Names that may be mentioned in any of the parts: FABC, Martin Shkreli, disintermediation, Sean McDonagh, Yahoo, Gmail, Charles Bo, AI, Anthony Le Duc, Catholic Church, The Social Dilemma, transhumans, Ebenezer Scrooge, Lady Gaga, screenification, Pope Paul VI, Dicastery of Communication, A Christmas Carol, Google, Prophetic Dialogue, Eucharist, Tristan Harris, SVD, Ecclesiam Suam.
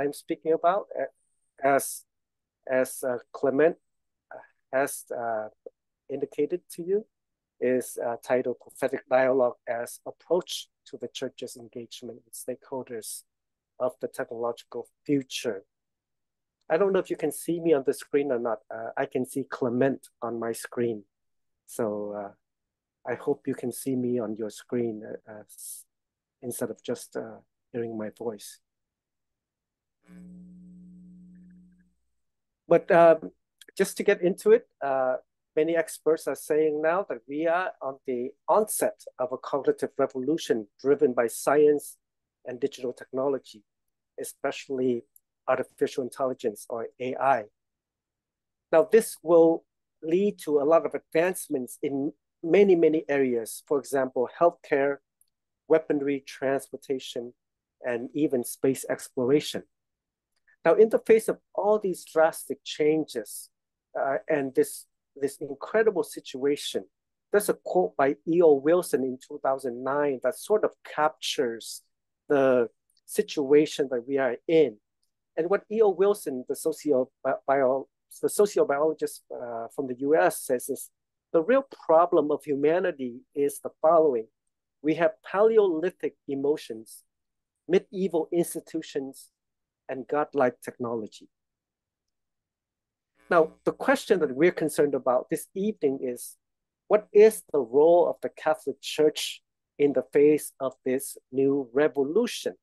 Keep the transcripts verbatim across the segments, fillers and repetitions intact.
I'm speaking about, as as uh, Clement has uh, indicated to you, is uh, titled Prophetic Dialogue as Approach to the Church's Engagement with Stakeholders of the Technological Future. I don't know if you can see me on the screen or not. Uh, I can see Clement on my screen. So uh, I hope you can see me on your screen uh, as, instead of just uh, hearing my voice. But uh, just to get into it, uh, many experts are saying now that we are on the onset of a cognitive revolution driven by science and digital technology, especially artificial intelligence or A I. Now, this will lead to a lot of advancements in many, many areas. For example, healthcare, weaponry, transportation, and even space exploration. Now, in the face of all these drastic changes uh, and this, this incredible situation, there's a quote by E O Wilson in two thousand nine that sort of captures the situation that we are in. And what E O Wilson, the socio bio, the sociobiologist uh, from the U S, says is, the real problem of humanity is the following. We have Paleolithic emotions, medieval institutions, and godlike technology. Now, the question that we're concerned about this evening is, what is the role of the Catholic Church in the face of this new revolution?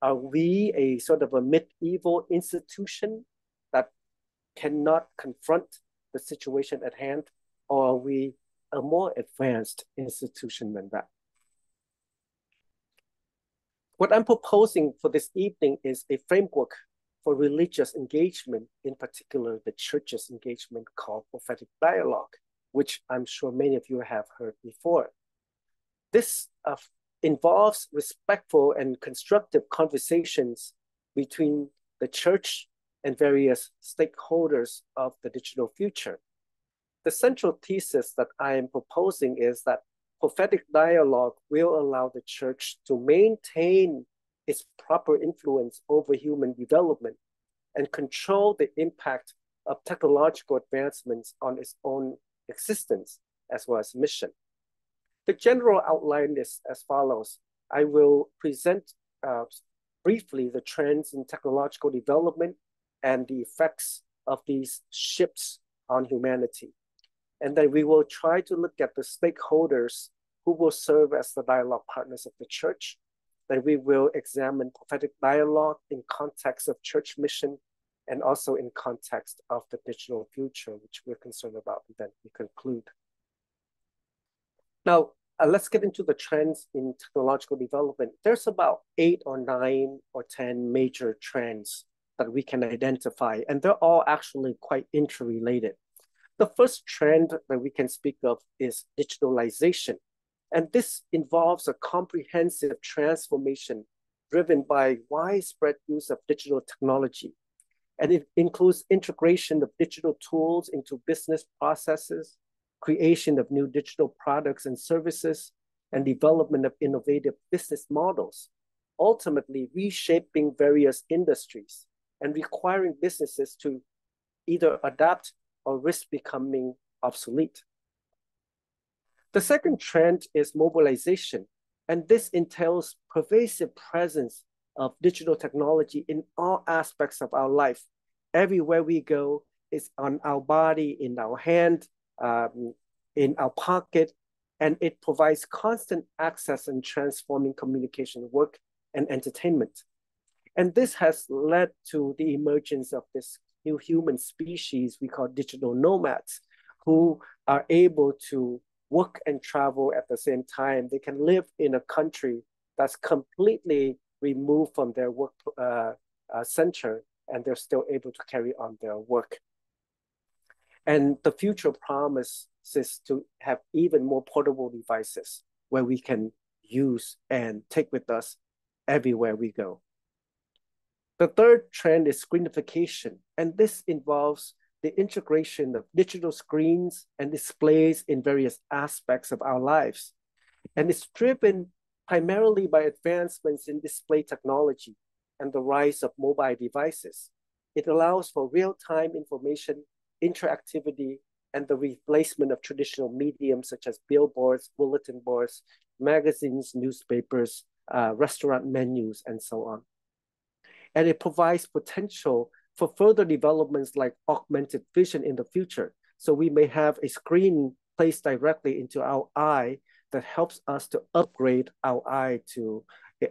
Are we a sort of a medieval institution that cannot confront the situation at hand, or are we a more advanced institution than that? What I'm proposing for this evening is a framework for religious engagement, in particular the Church's engagement, called Prophetic Dialogue, which I'm sure many of you have heard before. This uh, involves respectful and constructive conversations between the Church and various stakeholders of the digital future. The central thesis that I am proposing is that prophetic dialogue will allow the Church to maintain its proper influence over human development and control the impact of technological advancements on its own existence as well as mission. The general outline is as follows. I will present uh, briefly the trends in technological development and the effects of these shifts on humanity. And then we will try to look at the stakeholders who will serve as the dialogue partners of the Church. Then we will examine prophetic dialogue in context of Church mission and also in context of the digital future, which we're concerned about, and then we conclude. Now, uh, let's get into the trends in technological development. There's about eight or nine or ten major trends that we can identify, and they're all actually quite interrelated. The first trend that we can speak of is digitalization. And this involves a comprehensive transformation driven by widespread use of digital technology. And it includes integration of digital tools into business processes, creation of new digital products and services, and development of innovative business models, ultimately reshaping various industries and requiring businesses to either adapt or risk becoming obsolete. The second trend is mobilization, and this entails pervasive presence of digital technology in all aspects of our life. Everywhere we go, it's on our body, in our hand, um, in our pocket, and it provides constant access and transforming communication, work, and entertainment. And this has led to the emergence of this new human species we call digital nomads, who are able to work and travel at the same time. They can live in a country that's completely removed from their work uh, uh, center, and they're still able to carry on their work. And the future promises to have even more portable devices where we can use and take with us everywhere we go. The third trend is screenification, and this involves the integration of digital screens and displays in various aspects of our lives. And it's driven primarily by advancements in display technology, and the rise of mobile devices. It allows for real-time information, interactivity, and the replacement of traditional mediums such as billboards, bulletin boards, magazines, newspapers, uh, restaurant menus, and so on. And it provides potential for further developments like augmented vision in the future. So we may have a screen placed directly into our eye that helps us to upgrade our eye to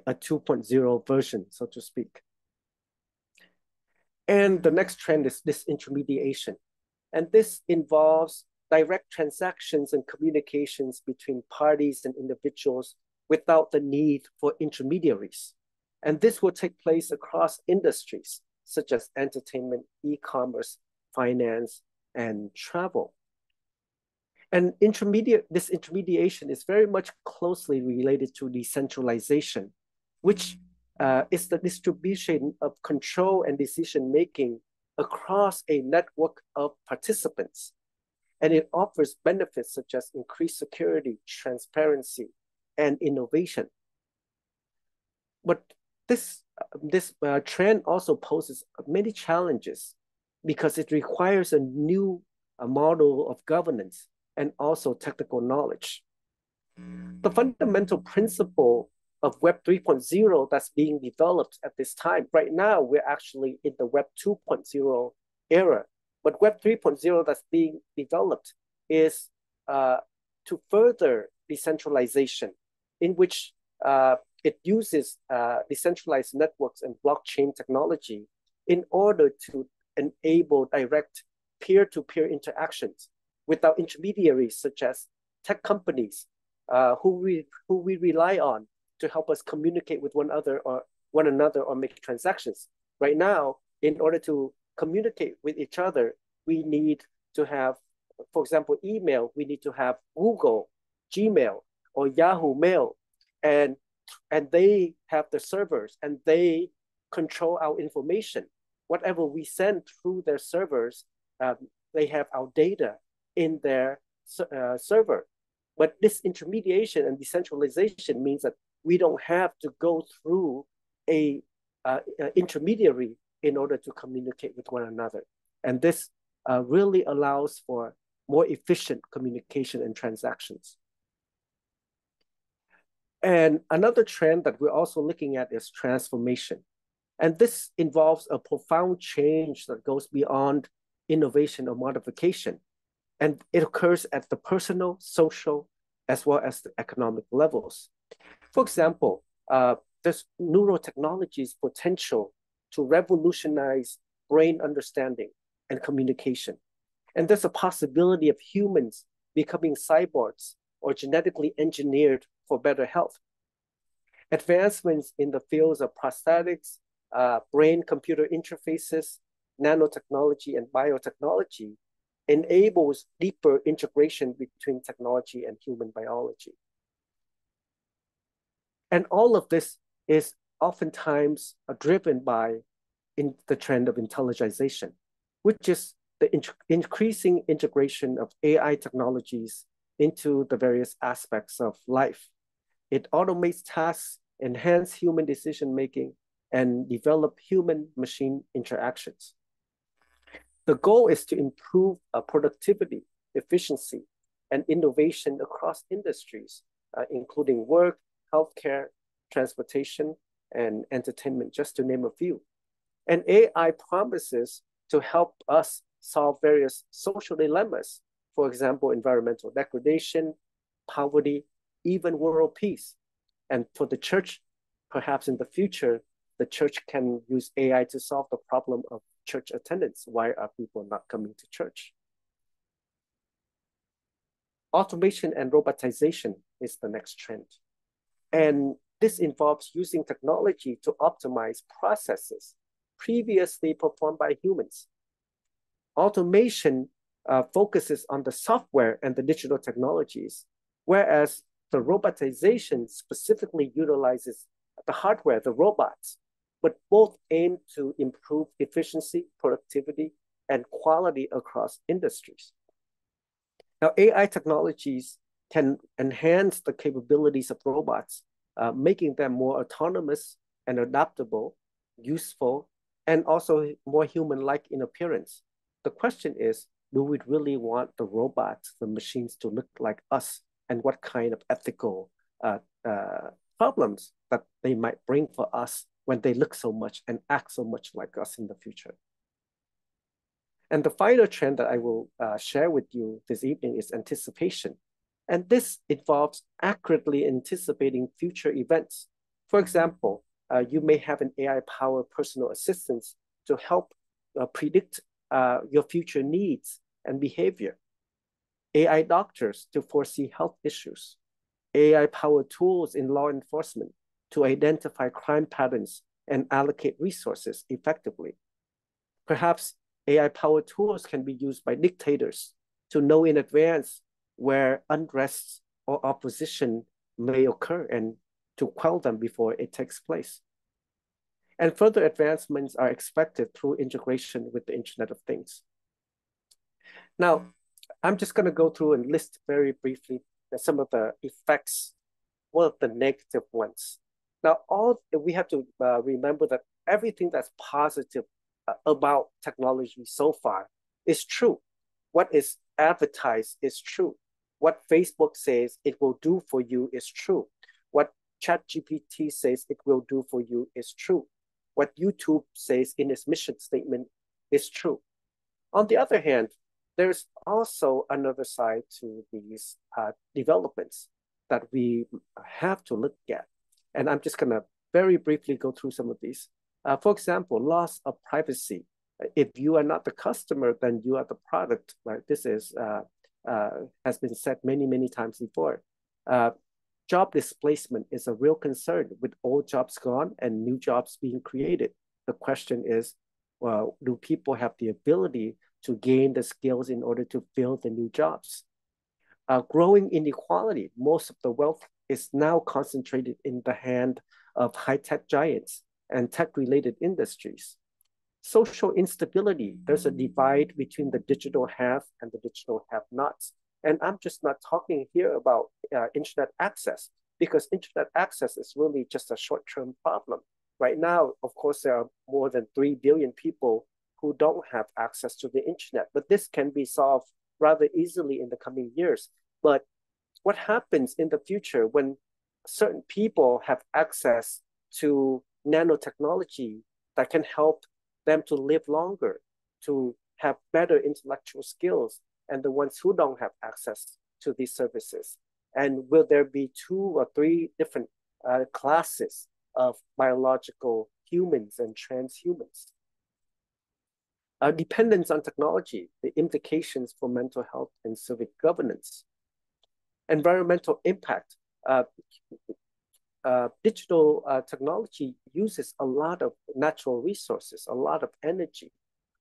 a two point oh version, so to speak. And the next trend is disintermediation. And this involves direct transactions and communications between parties and individuals without the need for intermediaries. And this will take place across industries such as entertainment, e-commerce, finance, and travel. And intermediate, this intermediation is very much closely related to decentralization, which uh, is the distribution of control and decision-making across a network of participants. And it offers benefits such as increased security, transparency, and innovation. But this, this uh, trend also poses many challenges because it requires a new uh, model of governance and also technical knowledge. The fundamental principle of Web three point oh that's being developed at this time, right now, we're actually in the Web two point oh era, but Web three point oh that's being developed is uh, to further decentralization, in which uh, it uses uh, decentralized networks and blockchain technology in order to enable direct peer-to-peer interactions without intermediaries such as tech companies uh, who, we, who we rely on to help us communicate with one other or one another or make transactions. Right now, in order to communicate with each other, we need to have, for example, email, we need to have Google, Gmail, or Yahoo Mail, and, and they have the servers and they control our information. Whatever we send through their servers, um, they have our data in their uh, server. But this intermediation and decentralization means that we don't have to go through a uh, intermediary in order to communicate with one another. And this uh, really allows for more efficient communication and transactions. And another trend that we're also looking at is transformation. And this involves a profound change that goes beyond innovation or modification. And it occurs at the personal, social, as well as the economic levels. For example, uh, there's neurotechnology's potential to revolutionize brain understanding and communication. And there's a possibility of humans becoming cyborgs or genetically engineered for better health. Advancements in the fields of prosthetics, uh, brain-computer interfaces, nanotechnology, and biotechnology enables deeper integration between technology and human biology. And all of this is oftentimes driven by in the trend of intelligentization, which is the in increasing integration of A I technologies into the various aspects of life. It automates tasks, enhances human decision-making, and develops human-machine interactions. The goal is to improve uh, productivity, efficiency, and innovation across industries, uh, including work, healthcare, transportation, and entertainment, just to name a few. And A I promises to help us solve various social dilemmas, for example, environmental degradation, poverty, even world peace. And for the church, perhaps in the future, the church can use A I to solve the problem of church attendance. Why are people not coming to church? Automation and robotization is the next trend. And this involves using technology to optimize processes previously performed by humans. Automation uh, focuses on the software and the digital technologies, whereas the robotization specifically utilizes the hardware, the robots, but both aim to improve efficiency, productivity, and quality across industries. Now, A I technologies can enhance the capabilities of robots, uh, making them more autonomous and adaptable, useful, and also more human-like in appearance. The question is, do we really want the robots, the machines to look like us, and what kind of ethical uh, uh, problems that they might bring for us when they look so much and act so much like us in the future? And the final trend that I will uh, share with you this evening is anticipation. And this involves accurately anticipating future events. For example, uh, you may have an A I-powered personal assistant to help uh, predict uh, your future needs and behavior. A I doctors to foresee health issues. A I-powered tools in law enforcement to identify crime patterns and allocate resources effectively. Perhaps A I-powered tools can be used by dictators to know in advance where unrest or opposition may occur and to quell them before it takes place. And further advancements are expected through integration with the Internet of Things. Now, I'm just going to go through and list very briefly some of the effects, one of the negative ones. Now, all we have to uh, remember that everything that's positive uh, about technology so far is true. What is advertised is true. What Facebook says it will do for you is true. What ChatGPT says it will do for you is true. What YouTube says in its mission statement is true. On the other hand, there's also another side to these uh, developments that we have to look at. And I'm just gonna very briefly go through some of these. Uh, for example, loss of privacy. If you are not the customer, then you are the product, right? This is, uh, uh, has been said many, many times before. Uh, job displacement is a real concern with old jobs gone and new jobs being created. The question is, well, do people have the ability to gain the skills in order to fill the new jobs? Uh, growing inequality, most of the wealth is now concentrated in the hand of high-tech giants and tech-related industries. Social instability, there's a divide between the digital have and the digital have-nots. And I'm just not talking here about uh, internet access, because internet access is really just a short-term problem. Right now, of course, there are more than three billion people who don't have access to the internet, but this can be solved rather easily in the coming years. But what happens in the future when certain people have access to nanotechnology that can help them to live longer, to have better intellectual skills, and the ones who don't have access to these services? And will there be two or three different uh, classes of biological humans and transhumans? Our dependence on technology, the implications for mental health and civic governance. Environmental impact. Uh, Uh, digital uh, technology uses a lot of natural resources, a lot of energy.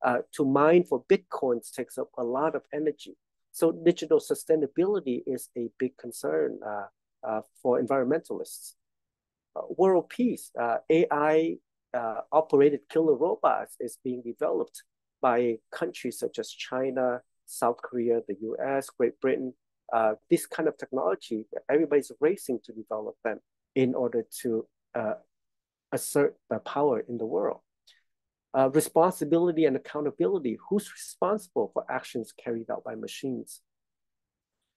Uh, to mine for Bitcoins takes up a lot of energy. So digital sustainability is a big concern uh, uh, for environmentalists. Uh, world peace, uh, A I uh, operated killer robots is being developed by countries such as China, South Korea, the U S, Great Britain. Uh, this kind of technology, everybody's racing to develop them in order to uh, assert their power in the world. Uh, responsibility and accountability, who's responsible for actions carried out by machines?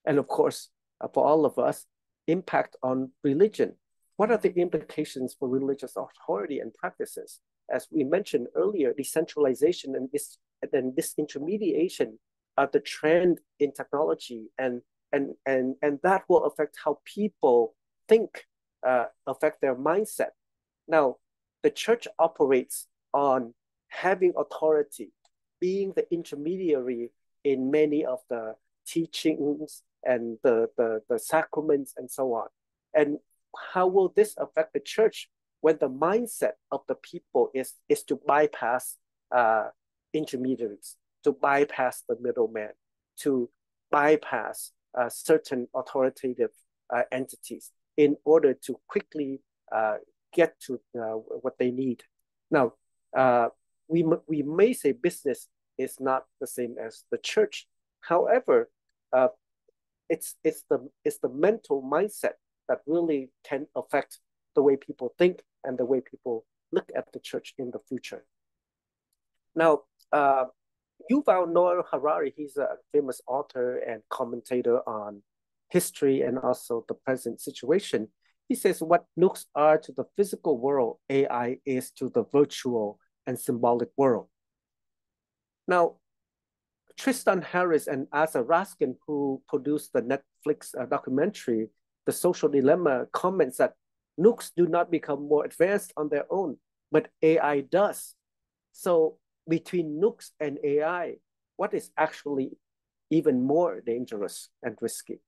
And of course, uh, for all of us, impact on religion. What are the implications for religious authority and practices? As we mentioned earlier, decentralization and, dis and disintermediation are the trend in technology, and, and, and, and that will affect how people think, Uh, affect their mindset. Now, the church operates on having authority, being the intermediary in many of the teachings and the, the, the sacraments and so on. And how will this affect the church when the mindset of the people is, is to bypass uh, intermediaries, to bypass the middleman, to bypass uh, certain authoritative uh, entities, in order to quickly uh, get to uh, what they need. Now, uh, we, we may say business is not the same as the church. However, uh, it's, it's, the, it's the mental mindset that really can affect the way people think and the way people look at the church in the future. Now, uh, Yuval Noah Harari, he's a famous author and commentator on history and also the present situation. He says, what nukes are to the physical world, A I is to the virtual and symbolic world. Now, Tristan Harris and Asa Raskin, who produced the Netflix uh, documentary, The Social Dilemma, comments that nukes do not become more advanced on their own, but A I does. So between nukes and A I, what is actually even more dangerous and risky?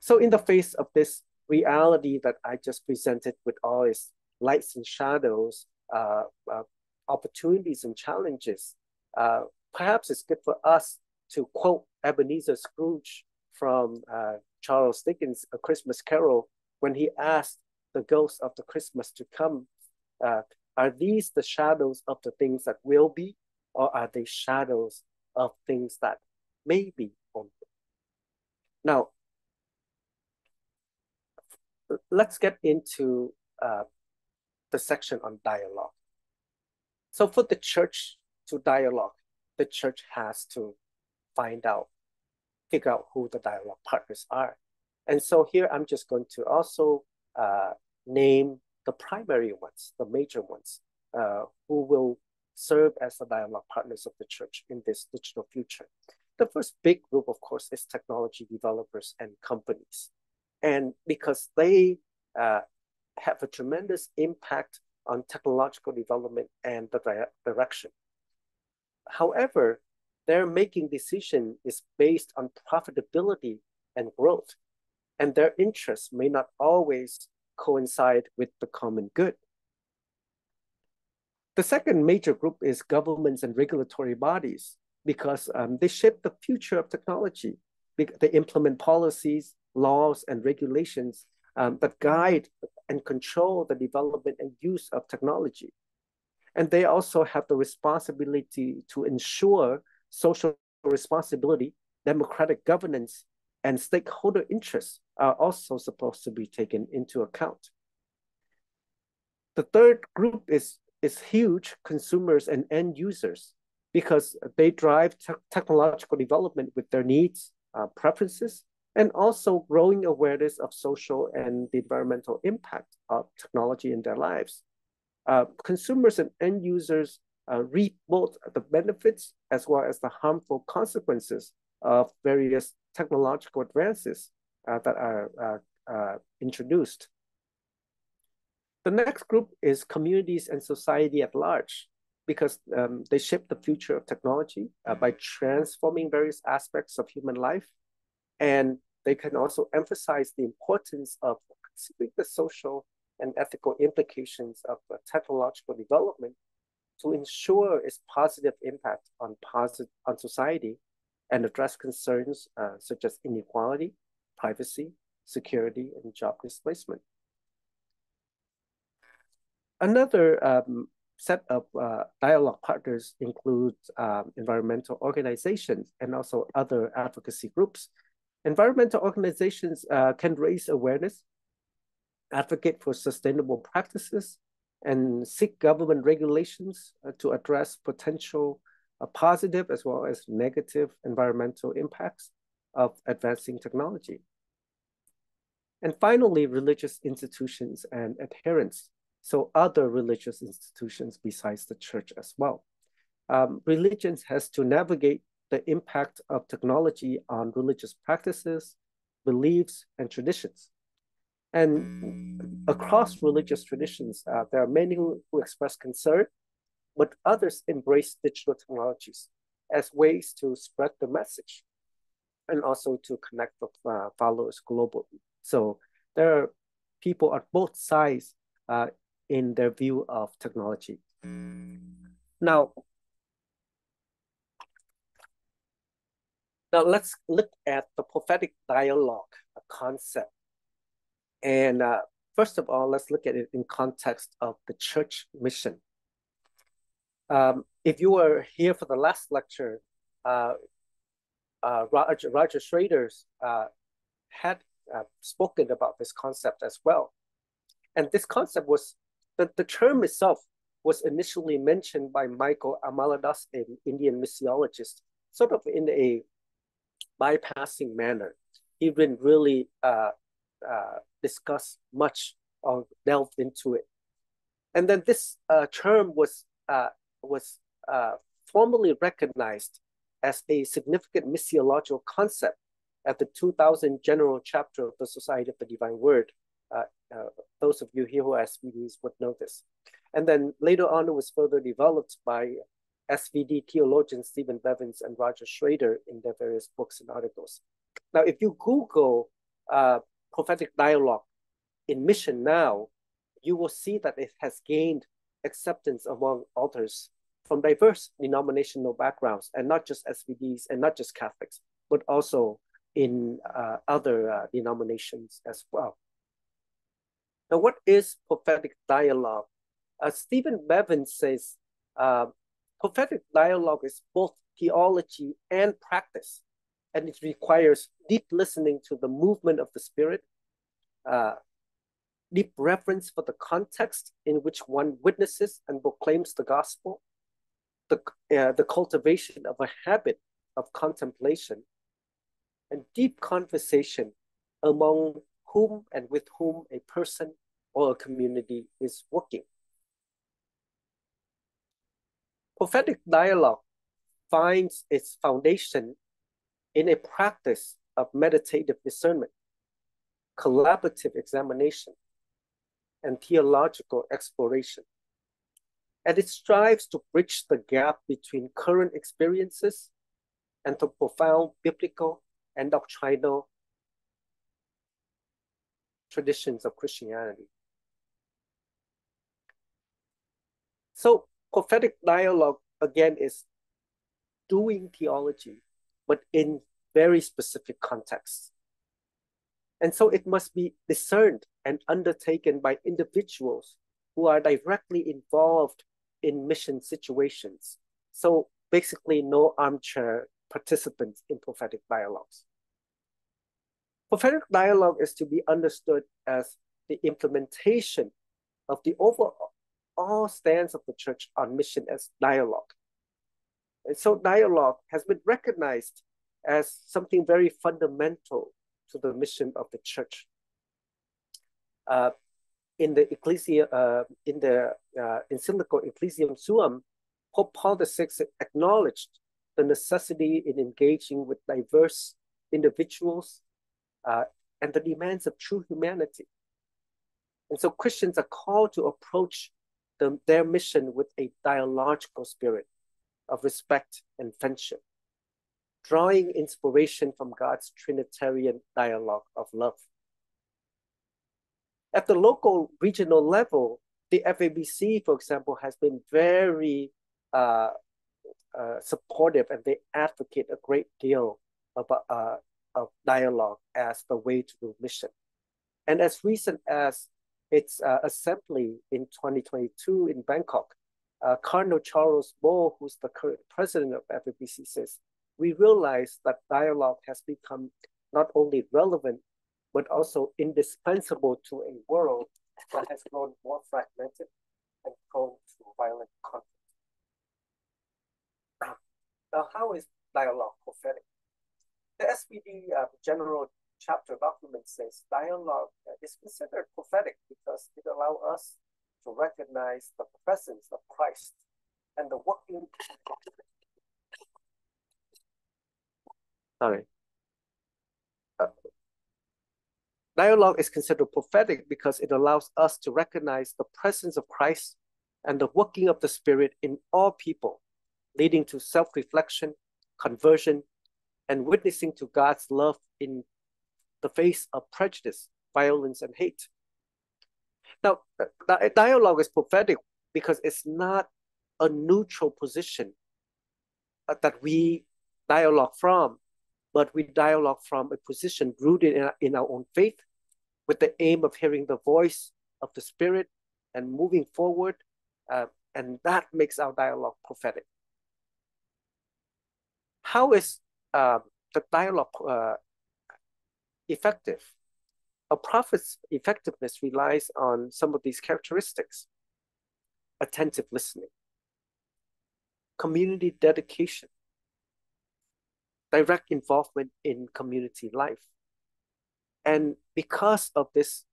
So in the face of this reality that I just presented with all its lights and shadows, uh, uh, opportunities and challenges, uh, perhaps it's good for us to quote Ebenezer Scrooge from uh, Charles Dickens' A Christmas Carol, when he asked the ghosts of the Christmas to come, uh, are these the shadows of the things that will be, or are they shadows of things that may be only? Now, let's get into uh, the section on dialogue. So for the church to dialogue, the church has to find out, figure out who the dialogue partners are. And so here I'm just going to also uh, name the primary ones, the major ones, uh, who will serve as the dialogue partners of the church in this digital future. The first big group, of course, is technology developers and companies. And because they uh, have a tremendous impact on technological development and the di direction. However, their making decision is based on profitability and growth, and their interests may not always coincide with the common good. The second major group is governments and regulatory bodies, because um, they shape the future of technology. They implement policies, laws, and regulations um, that guide and control the development and use of technology. And they also have the responsibility to ensure social responsibility, democratic governance, and stakeholder interests are also supposed to be taken into account. The third group is, is huge, consumers and end users, because they drive te technological development with their needs, uh, preferences, and also growing awareness of social and the environmental impact of technology in their lives. Uh, consumers and end users uh, reap both the benefits as well as the harmful consequences of various technological advances uh, that are uh, uh, introduced. The next group is communities and society at large, because um, they shape the future of technology uh, by transforming various aspects of human life. And they can also emphasize the importance of considering the social and ethical implications of technological development to ensure its positive impact on, positive, on society, and address concerns uh, such as inequality, privacy, security, and job displacement. Another um, set of uh, dialogue partners include um, environmental organizations and also other advocacy groups. Environmental organizations uh, can raise awareness, advocate for sustainable practices, and seek government regulations uh, to address potential A positive as well as negative environmental impacts of advancing technology. And finally, religious institutions and adherents. So other religious institutions besides the church as well. Um, religion has to navigate the impact of technology on religious practices, beliefs, and traditions. And across religious traditions, uh, there are many who express concern, but others embrace digital technologies as ways to spread the message and also to connect with uh, followers globally. So there are people on both sides uh, in their view of technology. Now, now let's look at the prophetic dialogue a concept. And uh, first of all, let's look at it in context of the church mission. Um, if you were here for the last lecture, uh, uh, Roger, Roger Schroeder uh, had uh, spoken about this concept as well. And this concept was But the term itself was initially mentioned by Michael Amaladas, an Indian missiologist, sort of in a bypassing manner. He didn't really uh, uh, discuss much or delve into it. And then this uh, term was uh, was uh, formally recognized as a significant missiological concept at the two thousand General Chapter of the Society of the Divine Word. Uh, uh, those of you here who are S V Ds would know this. And then later on, it was further developed by S V D theologians Stephen Bevans and Roger Schroeder in their various books and articles. Now, if you Google uh, prophetic dialogue in mission now, you will see that it has gained acceptance among authors from diverse denominational backgrounds, and not just S V Ds and not just Catholics, but also in uh, other uh, denominations as well. Now, what is prophetic dialogue? Uh, Stephen Bevans says, uh, prophetic dialogue is both theology and practice, and it requires deep listening to the movement of the Spirit, uh, deep reverence for the context in which one witnesses and proclaims the gospel, the, uh, the cultivation of a habit of contemplation, and deep conversation among whom and with whom a person or a community is working. Prophetic dialogue finds its foundation in a practice of meditative discernment, collaborative examination, and theological exploration. And it strives to bridge the gap between current experiences and the profound biblical and doctrinal traditions of Christianity. So prophetic dialogue, again, is doing theology, but in very specific contexts. And so it must be discerned and undertaken by individuals who are directly involved in mission situations. So basically, no armchair participants in prophetic dialogues. Prophetic dialogue is to be understood as the implementation of the overall stance of the church on mission as dialogue. And so dialogue has been recognized as something very fundamental to the mission of the church. Uh, in the Ecclesia, uh, in the uh, encyclical Ecclesiam Suam, Pope Paul the sixth acknowledged the necessity in engaging with diverse individuals uh, and the demands of true humanity. And so Christians are called to approach the, their mission with a dialogical spirit of respect and friendship, drawing inspiration from God's Trinitarian dialogue of love. At the local regional level, the F A B C, for example, has been very uh, uh, supportive, and they advocate a great deal of, uh, of dialogue as the way to the mission. And as recent as its uh, assembly in twenty twenty-two in Bangkok, uh, Cardinal Charles Bo, who's the current president of F A B C, says, we realize that dialogue has become not only relevant, but also indispensable to a world that has grown more fragmented and prone to violent conflict. Now, how is dialogue prophetic? The S V D uh, General Chapter document says dialogue is considered prophetic because it allows us to recognize the presence of Christ and the working Sorry. Uh, dialogue is considered prophetic because it allows us to recognize the presence of Christ and the working of the Spirit in all people, leading to self-reflection, conversion, and witnessing to God's love in the face of prejudice, violence, and hate. Now, di- dialogue is prophetic because it's not a neutral position uh, that we dialogue from, but we dialogue from a position rooted in our, in our own faith, with the aim of hearing the voice of the Spirit and moving forward, uh, and that makes our dialogue prophetic. How is uh, the dialogue uh, effective? A prophet's effectiveness relies on some of these characteristics. attentive listening, community dedication, direct involvement in community life. And because of this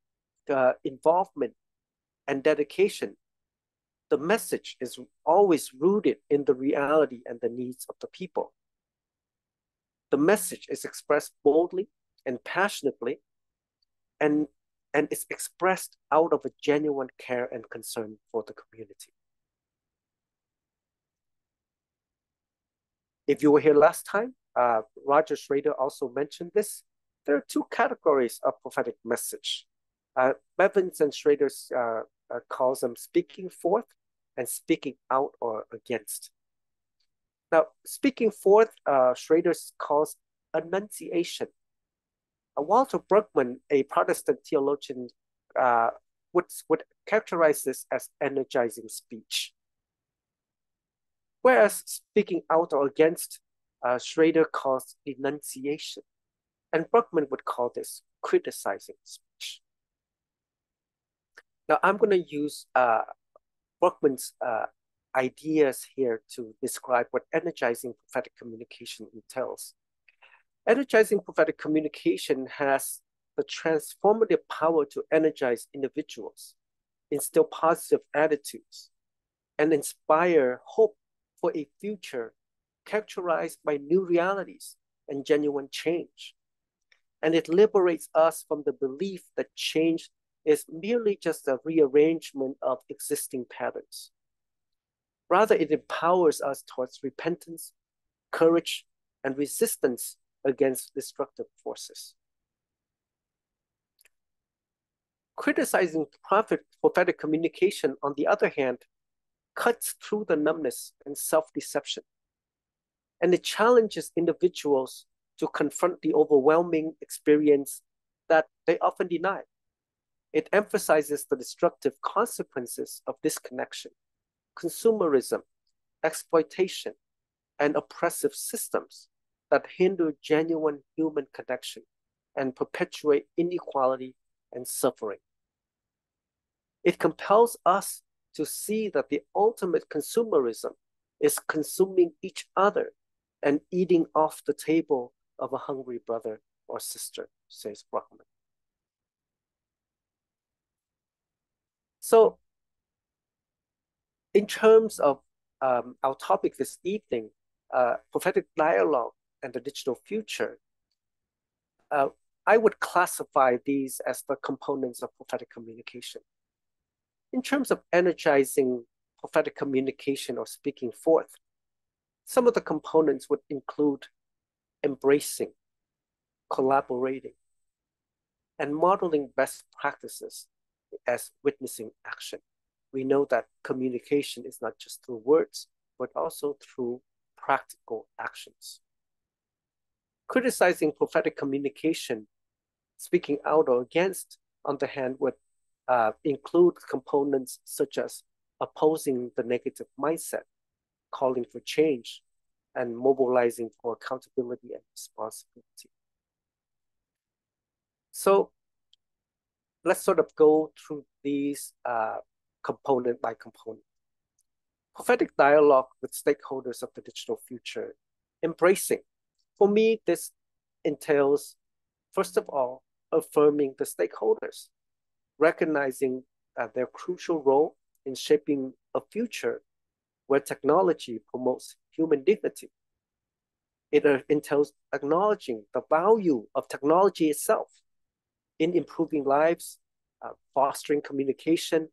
uh, involvement and dedication, the message is always rooted in the reality and the needs of the people. The message is expressed boldly and passionately, and, and is expressed out of a genuine care and concern for the community. If you were here last time, uh, Roger Schroeder also mentioned this. There are two categories of prophetic message. Uh, Bevans and Schroeder uh, uh, calls them speaking forth and speaking out or against. Now, speaking forth, uh, Schroeder calls annunciation. Uh, Walter Berkman, a Protestant theologian, uh, would, would characterize this as energizing speech. Whereas speaking out or against, uh, Schroeder calls denunciation. And Berkman would call this criticizing speech. Now, I'm going to use uh, Berkman's uh, ideas here to describe what energizing prophetic communication entails. Energizing prophetic communication has the transformative power to energize individuals, instill positive attitudes, and inspire hope for a future characterized by new realities and genuine change. And it liberates us from the belief that change is merely just a rearrangement of existing patterns. Rather, it empowers us towards repentance, courage, and resistance against destructive forces. Criticizing prophetic communication, on the other hand, cuts through the numbness and self-deception, and it challenges individuals to confront the overwhelming experience that they often deny. It emphasizes the destructive consequences of disconnection, consumerism, exploitation, and oppressive systems that hinder genuine human connection and perpetuate inequality and suffering. It compels us to see that the ultimate consumerism is consuming each other and eating off the table of a hungry brother or sister, says Brockman. So in terms of um, our topic this evening, uh, prophetic dialogue and the digital future, uh, I would classify these as the components of prophetic communication. In terms of energizing prophetic communication or speaking forth, some of the components would include embracing, collaborating, and modeling best practices as witnessing action. We know that communication is not just through words, but also through practical actions. Criticizing prophetic communication, speaking out or against, on the hand, would uh, include components such as opposing the negative mindset, calling for change, and mobilizing for accountability and responsibility. So let's sort of go through these uh, component by component. Prophetic dialogue with stakeholders of the digital future, embracing. For me, this entails, first of all, affirming the stakeholders, recognizing uh, their crucial role in shaping a future where technology promotes human dignity. It uh, entails acknowledging the value of technology itself in improving lives, uh, fostering communication,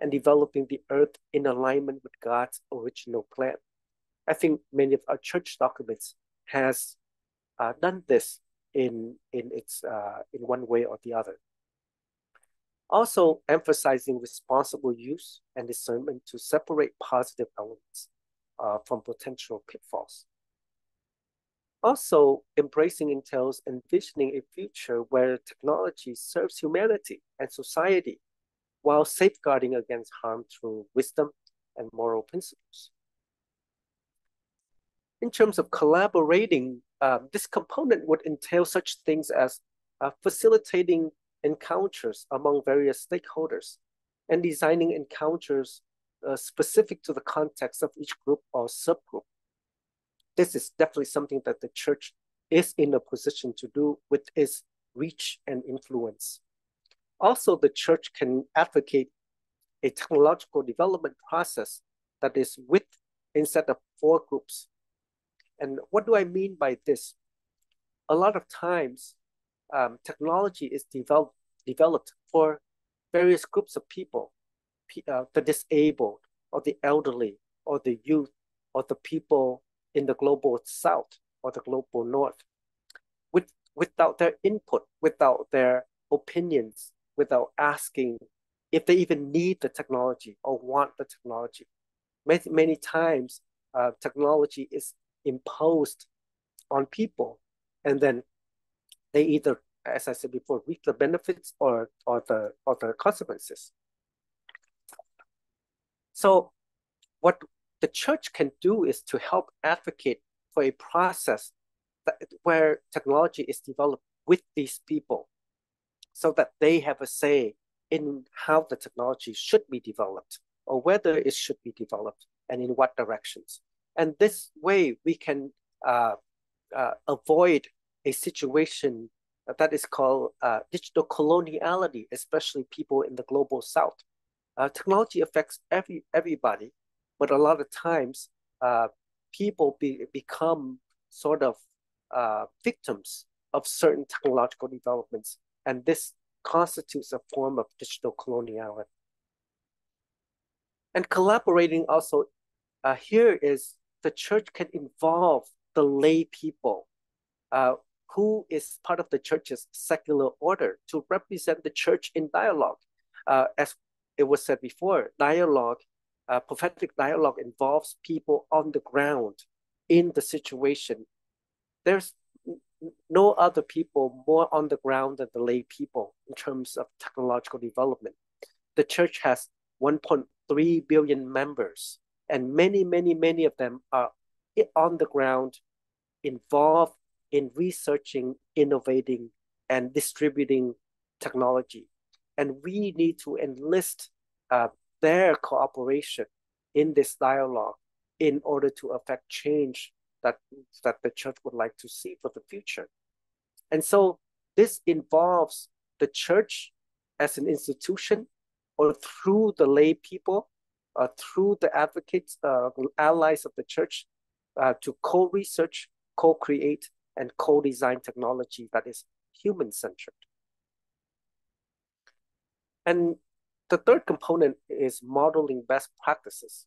and developing the earth in alignment with God's original plan. I think many of our church documents has uh, done this in, in, its, uh, in one way or the other. Also emphasizing responsible use and discernment to separate positive elements uh, from potential pitfalls. Also, embracing entails envisioning a future where technology serves humanity and society while safeguarding against harm through wisdom and moral principles. In terms of collaborating, uh, this component would entail such things as uh, facilitating encounters among various stakeholders and designing encounters uh, specific to the context of each group or subgroup. This is definitely something that the church is in a position to do with its reach and influence. Also, the church can advocate a technological development process that is with instead of four groups. And what do I mean by this? A lot of times, um, technology is developed developed for various groups of people, uh, the disabled, or the elderly, or the youth, or the people in the global south, or the global north. With, without their input, without their opinions, without asking if they even need the technology or want the technology. Many, many times, uh, technology is imposed on people, and then they either, as I said before, reap the benefits or, or, the, or the consequences. So what the church can do is to help advocate for a process that, where technology is developed with these people so that they have a say in how the technology should be developed or whether it should be developed and in what directions. And this way we can uh, uh, avoid a situation that is called uh, digital coloniality, especially people in the global south. Uh, technology affects every everybody, but a lot of times uh, people be, become sort of uh, victims of certain technological developments, and this constitutes a form of digital coloniality. And collaborating also uh, here is the church can involve the lay people uh, who is part of the church's secular order to represent the church in dialogue. Uh, as it was said before, dialogue, uh, prophetic dialogue involves people on the ground in the situation. There's no other people more on the ground than the lay people in terms of technological development. The church has one point three billion members, and many, many, many of them are on the ground, involved in researching, innovating, and distributing technology. And we need to enlist uh, their cooperation in this dialogue in order to affect change that, that the church would like to see for the future. And so this involves the church as an institution or through the lay people, uh, through the advocates, uh, allies of the church uh, to co-research, co-create, and co-design technology that is human-centered. And the third component is modeling best practices.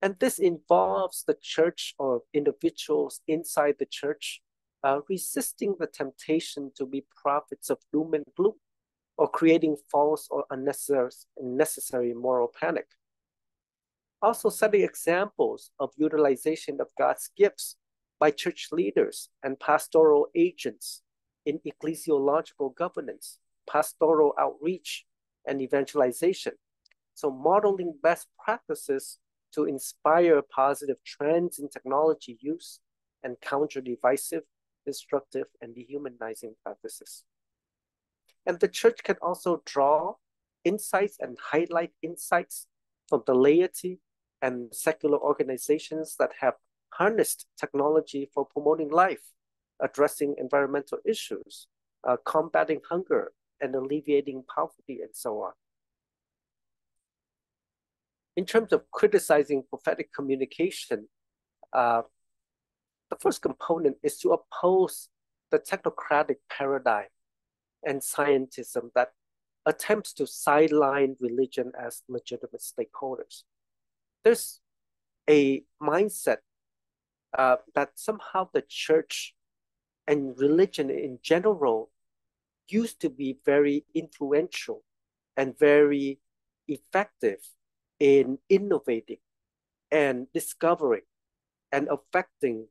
And this involves the church or individuals inside the church uh, resisting the temptation to be prophets of doom and gloom or creating false or unnecessary moral panic. Also setting examples of utilization of God's gifts by church leaders and pastoral agents in ecclesiological governance, pastoral outreach, and evangelization. So modeling best practices to inspire positive trends in technology use and counter divisive, destructive, and dehumanizing practices. And the church can also draw insights and highlight insights from the laity and secular organizations that have harnessed technology for promoting life, addressing environmental issues, uh, combating hunger, and alleviating poverty, and so on. In terms of criticizing prophetic communication, uh, the first component is to oppose the technocratic paradigm and scientism that attempts to sideline religion as legitimate stakeholders. There's a mindset Uh, that somehow the church and religion in general used to be very influential and very effective in innovating and discovering and affecting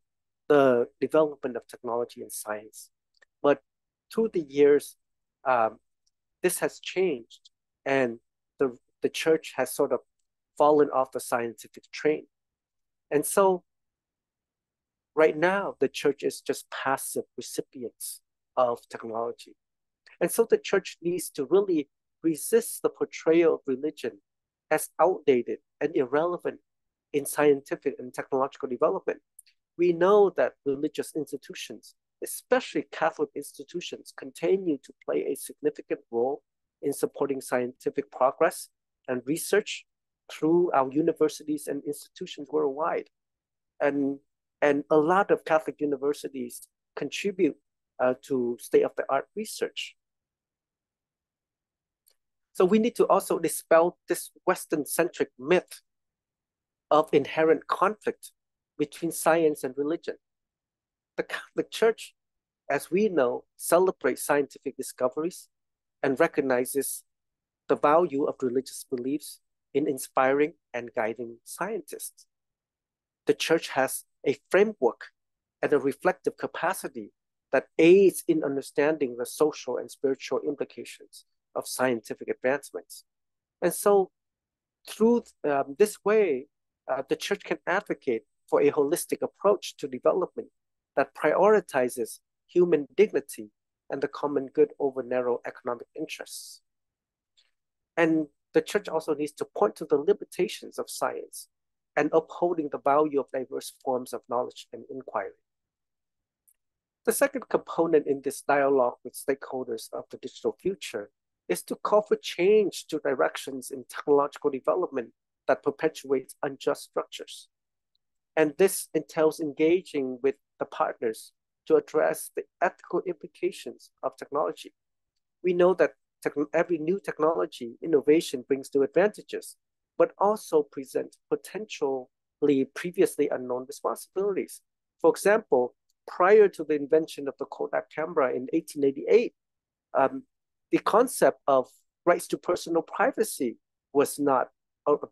the development of technology and science. But through the years, um, this has changed, and the, the church has sort of fallen off the scientific train. And so right now, the church is just passive recipients of technology. And so the church needs to really resist the portrayal of religion as outdated and irrelevant in scientific and technological development. We know that religious institutions, especially Catholic institutions, continue to play a significant role in supporting scientific progress and research through our universities and institutions worldwide. And, and a lot of Catholic universities contribute uh, to state-of-the-art research. So we need to also dispel this Western-centric myth of inherent conflict between science and religion. The Catholic Church, as we know, celebrates scientific discoveries and recognizes the value of religious beliefs in inspiring and guiding scientists. The Church has a framework and a reflective capacity that aids in understanding the social and spiritual implications of scientific advancements. And so through um, this way, uh, the Church can advocate for a holistic approach to development that prioritizes human dignity and the common good over narrow economic interests. And the Church also needs to point to the limitations of science and upholding the value of diverse forms of knowledge and inquiry. The second component in this dialogue with stakeholders of the digital future is to call for change to directions in technological development that perpetuates unjust structures. And this entails engaging with the partners to address the ethical implications of technology. We know that every new technology innovation brings new advantages, but also presents potentially previously unknown responsibilities. For example, prior to the invention of the Kodak camera in eighteen eighty-eight, um, the concept of rights to personal privacy was not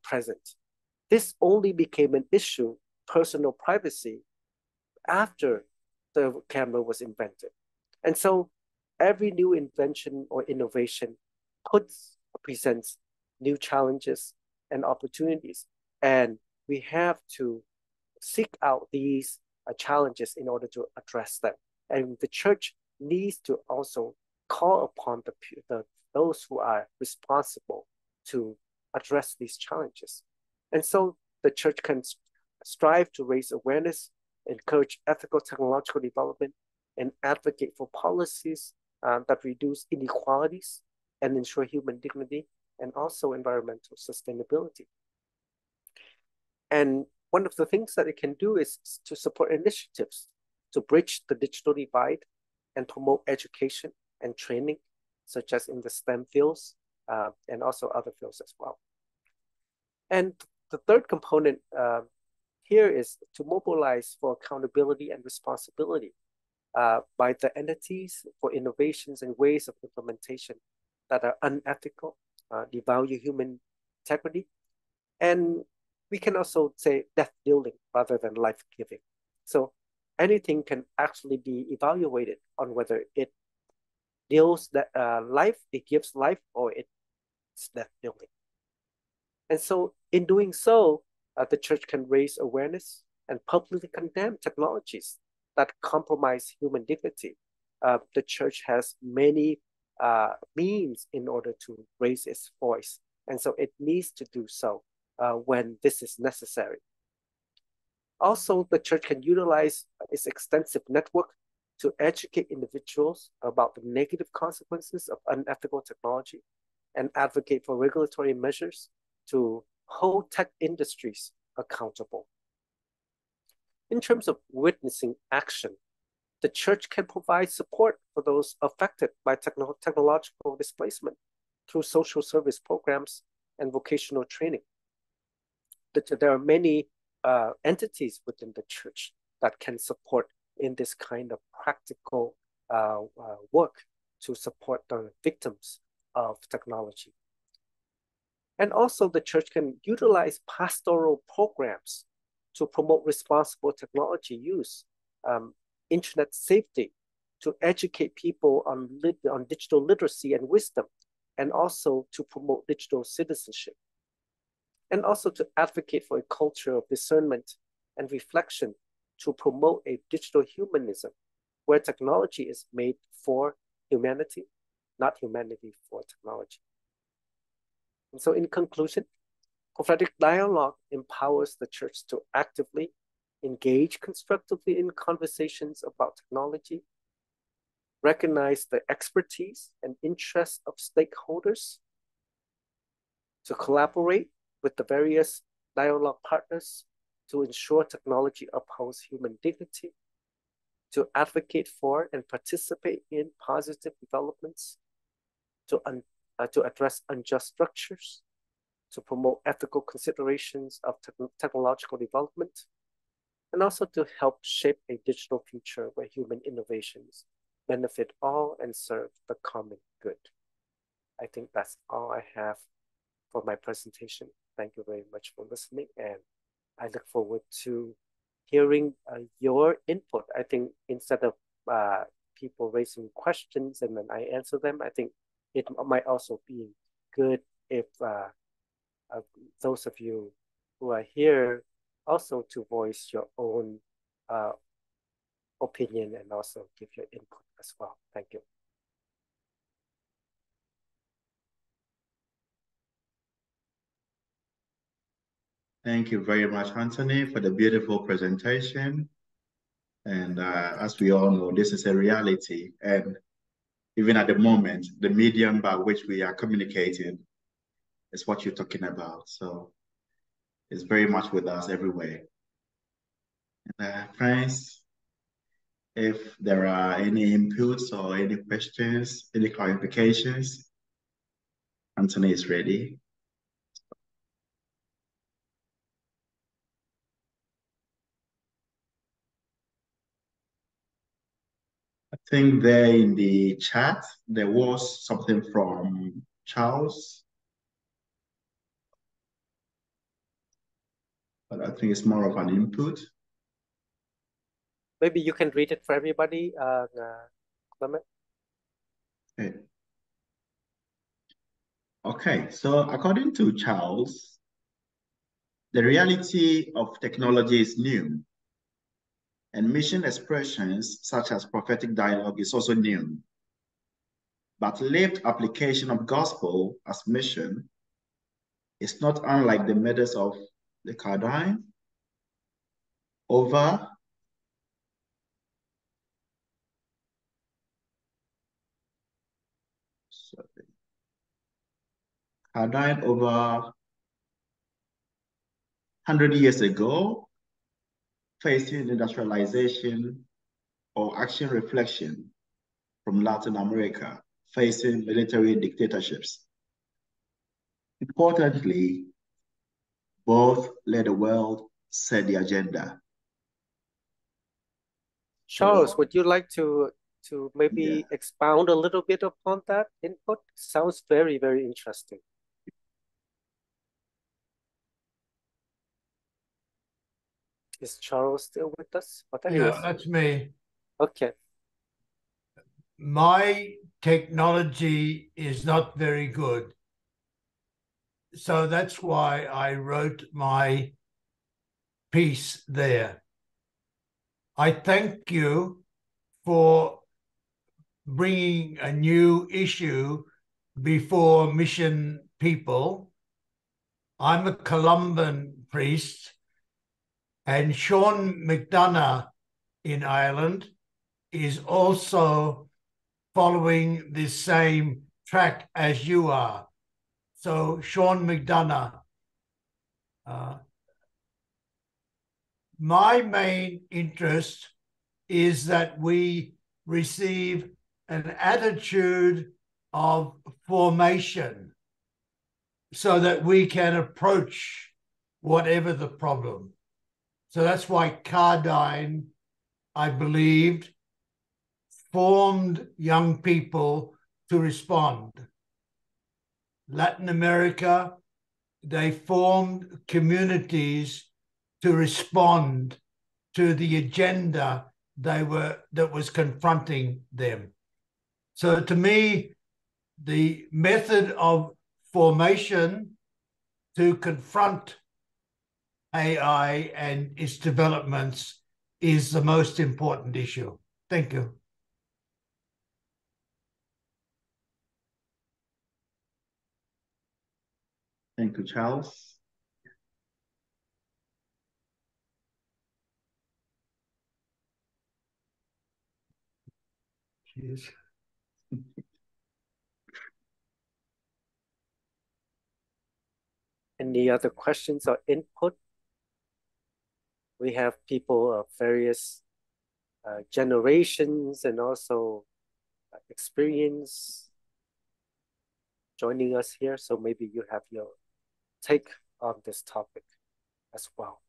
present. This only became an issue, personal privacy, after the camera was invented. And so every new invention or innovation puts, presents new challenges and opportunities. And we have to seek out these uh, challenges in order to address them. And the Church needs to also call upon the, the those who are responsible to address these challenges. And so the Church can strive to raise awareness, encourage ethical technological development, and advocate for policies um, that reduce inequalities and ensure human dignity and also environmental sustainability. And one of the things that it can do is to support initiatives to bridge the digital divide and promote education and training, such as in the STEM fields uh, and also other fields as well. And the third component uh, here is to mobilize for accountability and responsibility uh, by the entities for innovations and ways of implementation that are unethical, uh, devalue human integrity. And we can also say death dealing rather than life giving. So anything can actually be evaluated on whether it deals that uh, life, it gives life, or it's death dealing. And so in doing so, Uh, the Church can raise awareness and publicly condemn technologies that compromise human dignity. Uh, the Church has many uh, means in order to raise its voice, and so it needs to do so uh, when this is necessary. Also, the Church can utilize its extensive network to educate individuals about the negative consequences of unethical technology and advocate for regulatory measures to whole tech industries accountable. In terms of witnessing action, the Church can provide support for those affected by techno technological displacement through social service programs and vocational training. There are many uh, entities within the Church that can support in this kind of practical uh, uh, work to support the victims of technology. And also the Church can utilize pastoral programs to promote responsible technology use, um, internet safety, to educate people on, lit on digital literacy and wisdom, and also to promote digital citizenship. And also to advocate for a culture of discernment and reflection to promote a digital humanism where technology is made for humanity, not humanity for technology. And so in conclusion, Prophetic dialogue empowers the church to actively engage constructively in conversations about technology, recognize the expertise and interests of stakeholders, to collaborate with the various dialogue partners to ensure technology upholds human dignity, to advocate for and participate in positive developments, to, un, uh, to address unjust structures, to promote ethical considerations of te technological development, and also to help shape a digital future where human innovations benefit all and serve the common good. I think that's all I have for my presentation. Thank you very much for listening, and I look forward to hearing uh, your input. I think instead of uh, people raising questions and then I answer them, I think it might also be good if uh, uh, those of you who are here also to voice your own uh, opinion and also give your input as well. Thank you. Thank you very much, Anthony, for the beautiful presentation. And uh, as we all know, this is a reality. And even at the moment, the medium by which we are communicating is what you're talking about. So it's very much with us everywhere. And, uh, friends, if there are any inputs or any questions, any clarifications, Anthony is ready. I think there in the chat, there was something from Charles, but I think it's more of an input. Maybe you can read it for everybody, uh, uh, Clement. Okay. Okay, so according to Charles, the reality of technology is new. And mission expressions such as prophetic dialogue is also new. But lived application of gospel as mission is not unlike the methods of the Cardijn over sorry, Cardijn over one hundred years ago, facing industrialization or action reflection from Latin America, facing military dictatorships. Importantly, both led the world, set the agenda. Charles, so, would you like to, to maybe yeah. expound a little bit upon that input? Sounds very, very interesting. Is Charles still with us? But anyways. Yeah, that's me. Okay. My technology is not very good. So that's why I wrote my piece there. I thank you for bringing a new issue before mission people. I'm a Columban priest. And Sean McDonagh in Ireland is also following this same track as you are. So Sean McDonagh. Uh, my main interest is that we receive an attitude of formation so that we can approach whatever the problem. So that's why Cardijn, I believed, formed young people to respond. Latin America, they formed communities to respond to the agenda they were that was confronting them. So to me, the method of formation to confront A I and its developments is the most important issue. Thank you. Thank you, Charles. Cheers. Any other questions or input? We have people of various uh, generations and also uh, experience joining us here. So maybe you have your take on this topic as well.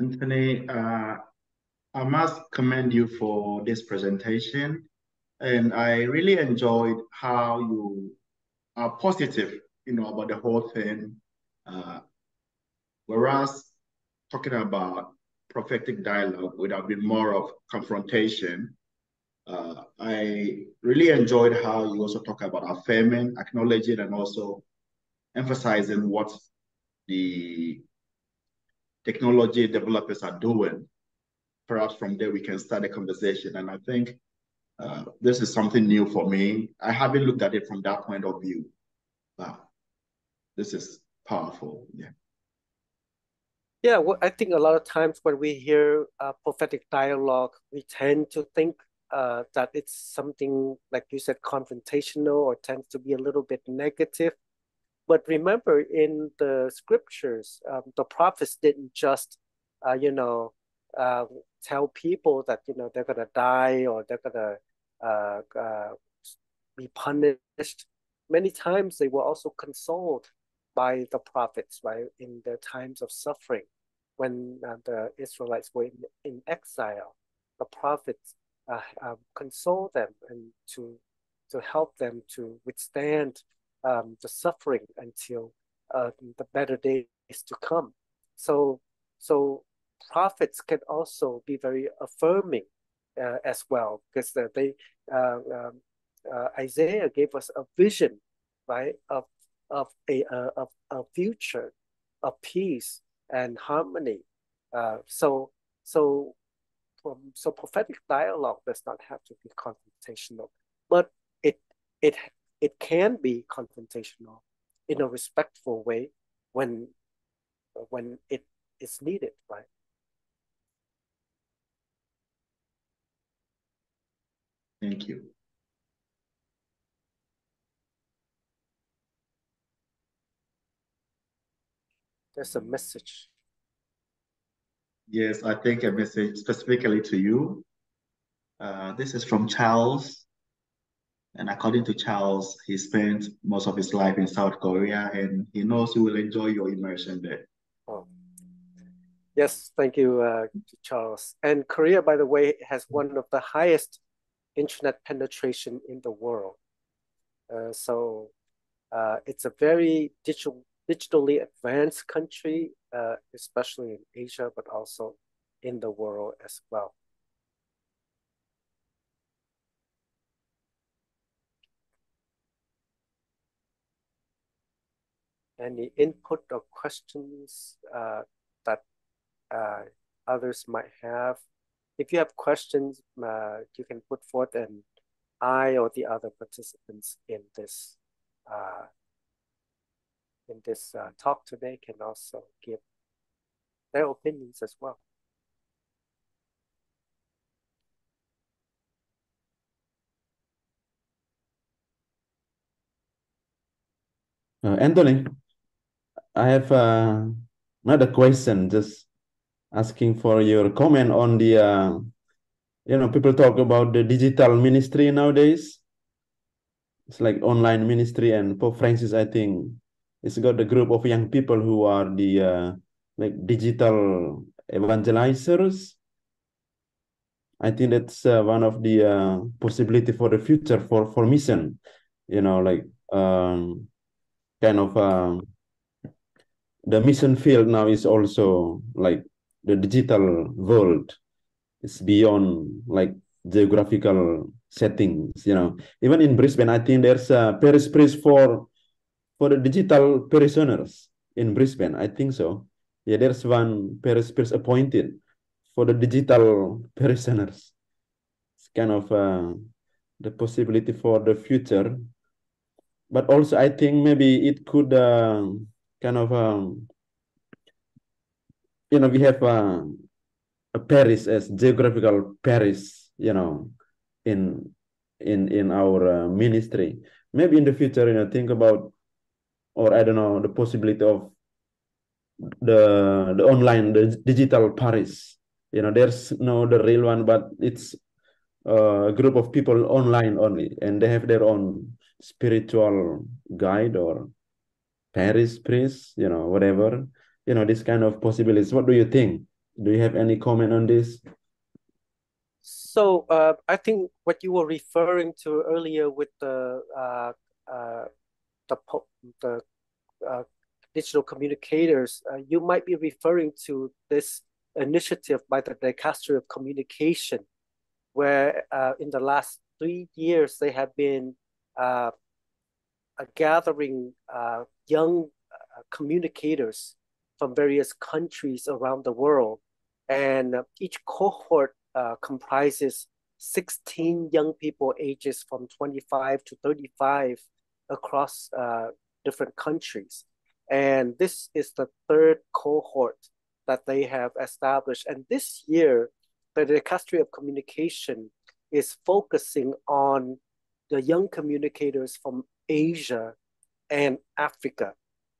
Anthony, uh, I must commend you for this presentation, and I really enjoyed how you are positive, you know, about the whole thing. Uh, whereas talking about prophetic dialogue would have been more of confrontation. Uh, I really enjoyed how you also talk about affirming, acknowledging, and also emphasizing what the technology developers are doing. Perhaps from there we can start a conversation. And I think uh, this is something new for me. I haven't looked at it from that point of view, but this is powerful. Yeah. Yeah, well, I think a lot of times when we hear uh, prophetic dialogue, we tend to think uh, that it's something, like you said, confrontational or tends to be a little bit negative. But remember, in the scriptures, um, the prophets didn't just, uh, you know, uh, tell people that, you know, they're going to die or they're going to uh, uh, be punished. Many times they were also consoled by the prophets, right, in their times of suffering. When uh, the Israelites were in, in exile, the prophets uh, uh, consoled them and to, to help them to withstand Um, the suffering until uh, the better days to come. So, so prophets can also be very affirming uh, as well, because they uh, um, uh, Isaiah gave us a vision, right, of of a uh, of a future of peace and harmony. Uh, so, so, um, so prophetic dialogue does not have to be confrontational, but it it. It can be confrontational in a respectful way when when it is needed, right? Thank you. There's a message. Yes, I think a message specifically to you. Uh, this is from Charles. And according to Charles, he spent most of his life in South Korea, and he knows you will enjoy your immersion there. Oh. Yes, thank you, uh, Charles. And Korea, by the way, has one of the highest internet penetration in the world. Uh, so uh, it's a very digital, digitally advanced country, uh, especially in Asia, but also in the world as well. Any input or questions uh, that uh, others might have? If you have questions, uh, you can put forth, and I or the other participants in this uh, in this uh, talk today can also give their opinions as well. Uh, Anthony. I have uh, another question, just asking for your comment on the, uh, you know, people talk about the digital ministry nowadays. It's like online ministry, and Pope Francis, I think, it's got a group of young people who are the uh, like digital evangelizers. I think that's uh, one of the uh, possibility for the future for, for mission, you know, like um, kind of... Um, the mission field now is also like the digital world. It's beyond like geographical settings, you know. Even in Brisbane, I think there's a parish priest for for the digital parishioners in Brisbane, I think so. Yeah, there's one parish priest appointed for the digital parishioners. It's kind of uh, the possibility for the future. But also, I think maybe it could uh, kind of, um, you know, we have uh, a parish as geographical parish, you know, in in in our uh, ministry. Maybe in the future, you know, think about, or I don't know, the possibility of the the online, the digital parish. You know, there's no the real one, but it's a group of people online only, and they have their own spiritual guide or parish priest, you know, whatever. You know, this kind of possibilities. What do you think? Do you have any comment on this? So uh, I think what you were referring to earlier with the uh, uh, the the uh, digital communicators, uh, you might be referring to this initiative by the Dicastery of Communication, where uh, in the last three years they have been uh, uh, gathering uh, young uh, communicators from various countries around the world, and uh, each cohort Uh, comprises sixteen young people ages from twenty-five to thirty-five across uh, different countries. And this is the third cohort that they have established. And this year, the Dicastery of Communication is focusing on the young communicators from Asia and Africa,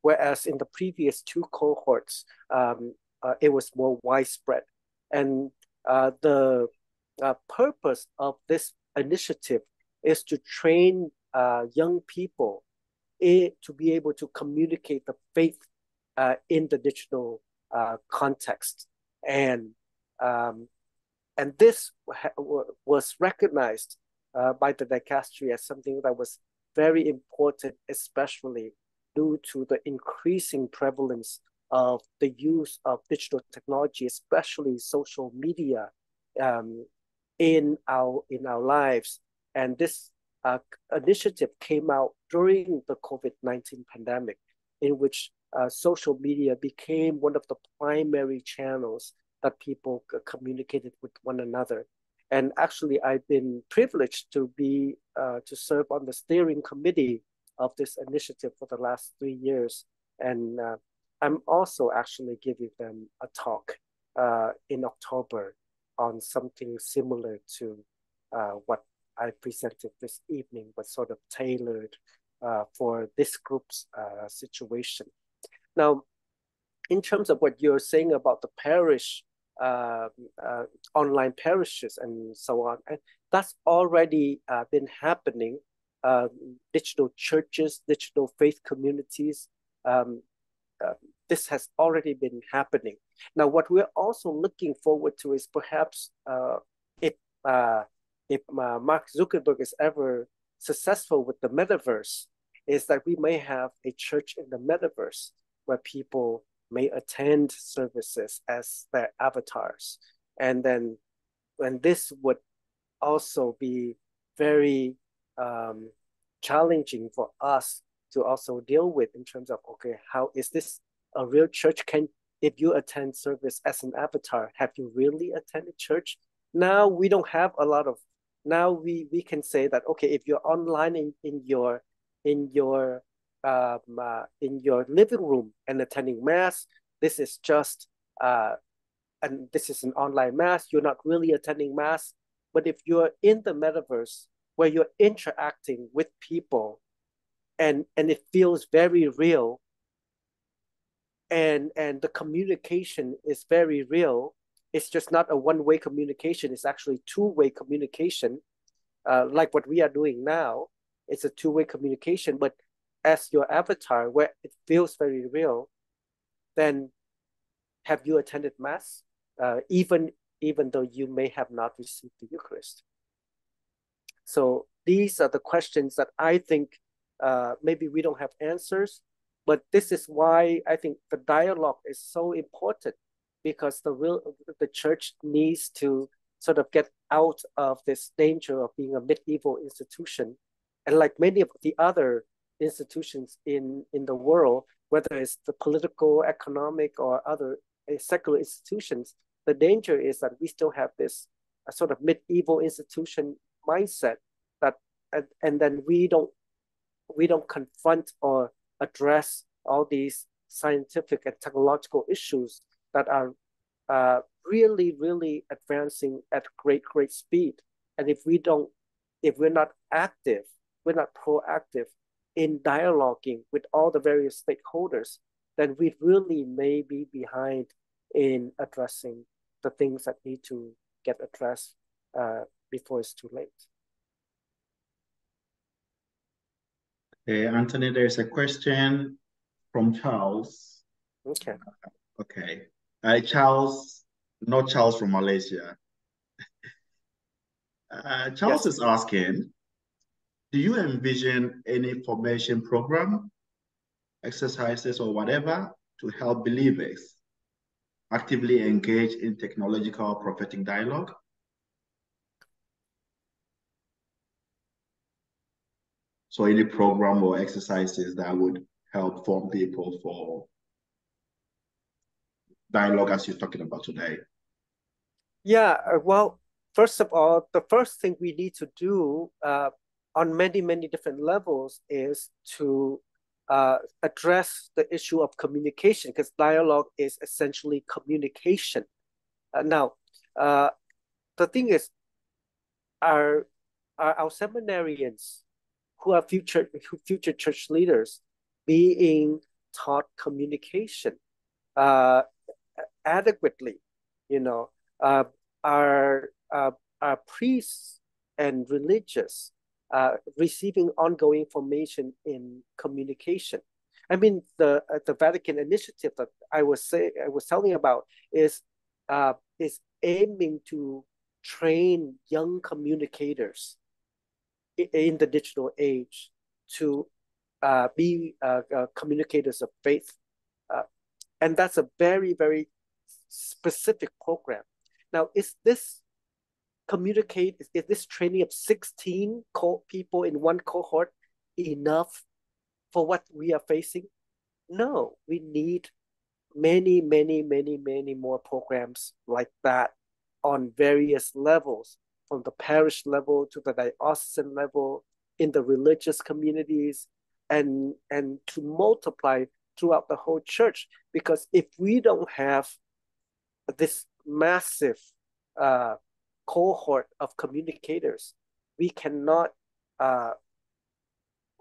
whereas in the previous two cohorts, um, uh, it was more widespread. And Uh, the uh, purpose of this initiative is to train uh, young people eh, to be able to communicate the faith uh, in the digital uh, context. And, um, and this was recognized uh, by the Dicastery as something that was very important, especially due to the increasing prevalence of the use of digital technology, especially social media, um, in our in our lives. And this uh, initiative came out during the COVID nineteen pandemic, in which uh, social media became one of the primary channels that people communicated with one another. And actually, I've been privileged to be uh, to serve on the steering committee of this initiative for the last three years, and uh, I'm also actually giving them a talk uh, in October on something similar to uh, what I presented this evening, but sort of tailored uh, for this group's uh, situation. Now, in terms of what you're saying about the parish, uh, uh, online parishes and so on, and that's already uh, been happening. Uh, digital churches, digital faith communities, um, Uh, this has already been happening. Now, what we're also looking forward to is perhaps uh, if uh, if uh, Mark Zuckerberg is ever successful with the metaverse, is that we may have a church in the metaverse where people may attend services as their avatars. And then and this would also be very um, challenging for us to also deal with, in terms of, okay, how is this a real church? Can, if you attend service as an avatar, have you really attended church? Now we don't have a lot of, now we, we can say that, okay, if you're online in, in your, in your, um, uh, in your living room and attending mass, this is just, uh, and this is an online mass, you're not really attending mass. But if you're in the metaverse where you're interacting with people, And, and it feels very real, and, and the communication is very real. It's just not a one-way communication. It's actually two-way communication, uh, like what we are doing now. It's a two-way communication, but as your avatar, where it feels very real, then have you attended Mass, uh, even, even though you may have not received the Eucharist? So these are the questions that I think Uh, maybe we don't have answers, but this is why I think the dialogue is so important, because the real the church needs to sort of get out of this danger of being a medieval institution. And like many of the other institutions in, in the world, whether it's the political, economic, or other secular institutions, the danger is that we still have this a sort of medieval institution mindset that, and, and then we don't, we don't confront or address all these scientific and technological issues that are uh, really, really advancing at great, great speed. And if we don't, if we're not active, we're not proactive in dialoguing with all the various stakeholders, then we really may be behind in addressing the things that need to get addressed uh, before it's too late. Okay, Anthony, there's a question from Charles. Okay. Okay. Uh, Charles, not Charles from Malaysia. uh, Charles yes. is asking, do you envision any formation program, exercises or whatever to help believers actively engage in technological prophetic dialogue? So any program or exercises that would help form people for dialogue as you're talking about today? Yeah, well, first of all, the first thing we need to do uh, on many, many different levels is to uh, address the issue of communication, because dialogue is essentially communication. Uh, now, uh, the thing is, our, our, our seminarians, who are future future church leaders, being taught communication uh, adequately, you know, uh, our, uh, our priests and religious uh, receiving ongoing formation in communication. I mean, the uh, the Vatican initiative that I was say I was telling about is uh, is aiming to train young communicators in the digital age to uh, be uh, uh, communicators of faith. Uh, and that's a very, very specific program. Now, is this communicate, is, is this training of sixteen co people in one cohort enough for what we are facing? No, we need many, many, many, many more programs like that on various levels, from the parish level to the diocesan level, in the religious communities, and, and to multiply throughout the whole church. Because if we don't have this massive uh, cohort of communicators, we cannot, uh,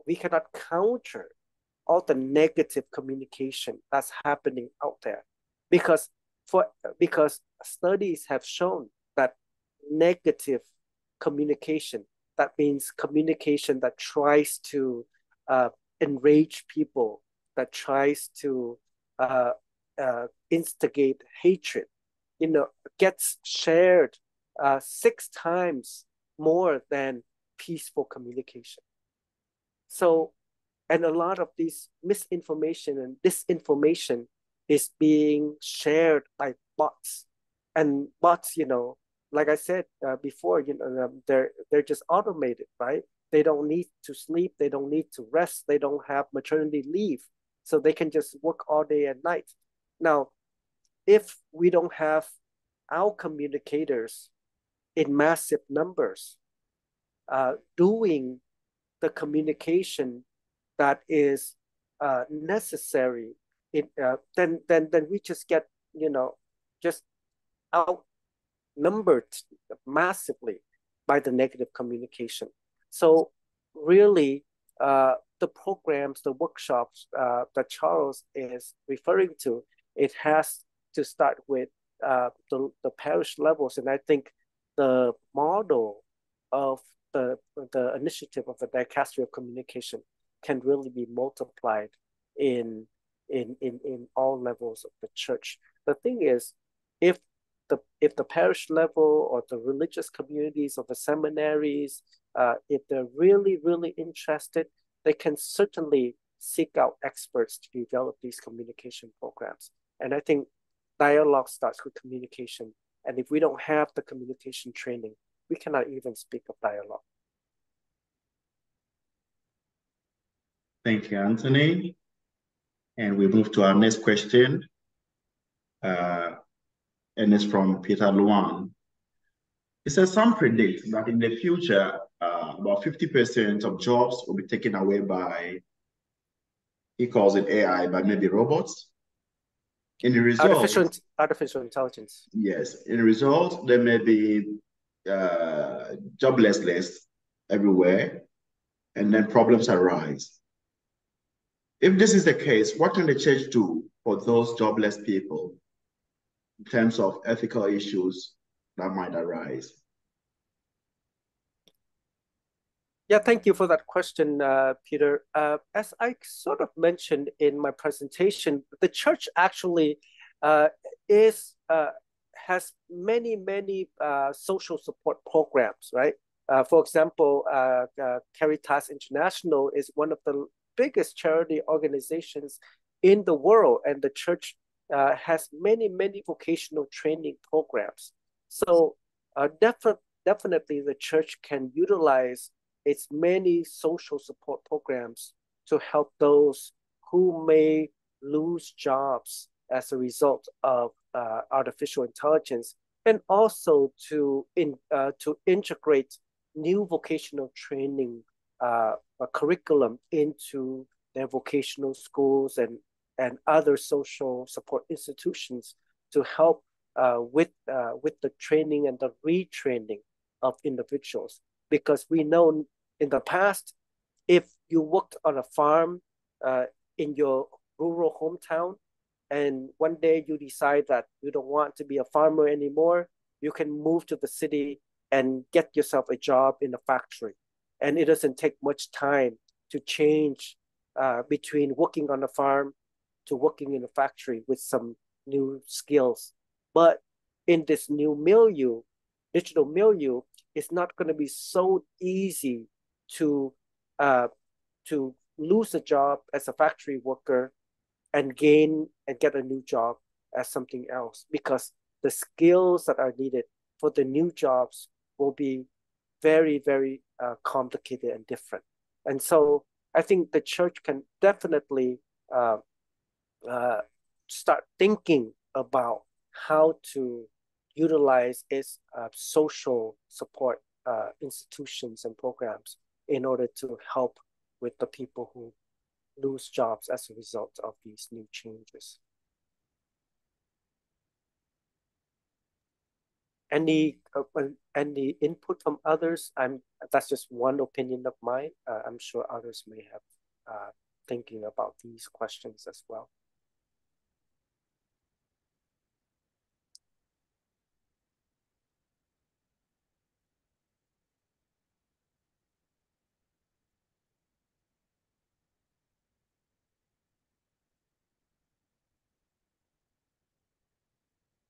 we cannot counter all the negative communication that's happening out there. Because, for, because studies have shown that negative communication, that means communication that tries to uh, enrage people, that tries to uh, uh, instigate hatred, you know, gets shared uh, six times more than peaceful communication. So, and a lot of this misinformation and disinformation is being shared by bots, and bots, you know, like I said uh, before, you know, um, they're they're just automated, right? They don't need to sleep, they don't need to rest, they don't have maternity leave, so they can just work all day and night. Now, if we don't have our communicators in massive numbers uh, doing the communication that is uh, necessary, it uh, then then then we just get, you know, just out. Numbered massively by the negative communication. So really uh, the programs, the workshops uh, that Charles is referring to, it has to start with uh, the, the parish levels. And I think the model of the, the initiative of the Dicastery of Communication can really be multiplied in, in, in, in all levels of the church. The thing is, if The, if the parish level or the religious communities or the seminaries, uh, if they're really, really interested, they can certainly seek out experts to develop these communication programs. And I think dialogue starts with communication. And if we don't have the communication training, we cannot even speak of dialogue. Thank you, Anthony. And we move to our next question. Uh, and it's from Peter Luan. It says, some predict that in the future, uh, about fifty percent of jobs will be taken away by, he calls it A I, but maybe robots. In the result, artificial, artificial intelligence. Yes. In the result, there may be uh, joblessness everywhere, and then problems arise. If this is the case, what can the church do for those jobless people in terms of ethical issues that might arise? Yeah, thank you for that question, uh, Peter. Uh, as I sort of mentioned in my presentation, the church actually uh, is uh, has many, many uh, social support programs, right? Uh, for example, uh, uh, Caritas International is one of the biggest charity organizations in the world, and the church uh, has many, many vocational training programs. So uh, def definitely the church can utilize its many social support programs to help those who may lose jobs as a result of uh, artificial intelligence, and also to, in, uh, to integrate new vocational training uh, curriculum into their vocational schools and, and other social support institutions to help uh, with, uh, with the training and the retraining of individuals. Because we know in the past, if you worked on a farm uh, in your rural hometown, and one day you decide that you don't want to be a farmer anymore, you can move to the city and get yourself a job in a factory. And it doesn't take much time to change uh, between working on a farm to working in a factory with some new skills. But in this new milieu, digital milieu, it's not going to be so easy to uh, to lose a job as a factory worker and gain and get a new job as something else, because the skills that are needed for the new jobs will be very, very uh, complicated and different. And so I think the church can definitely uh, uh, start thinking about how to utilize its uh, social support uh, institutions and programs in order to help with the people who lose jobs as a result of these new changes. Any uh, any input from others? I'm that's just one opinion of mine. Uh, I'm sure others may have uh, thinking about these questions as well.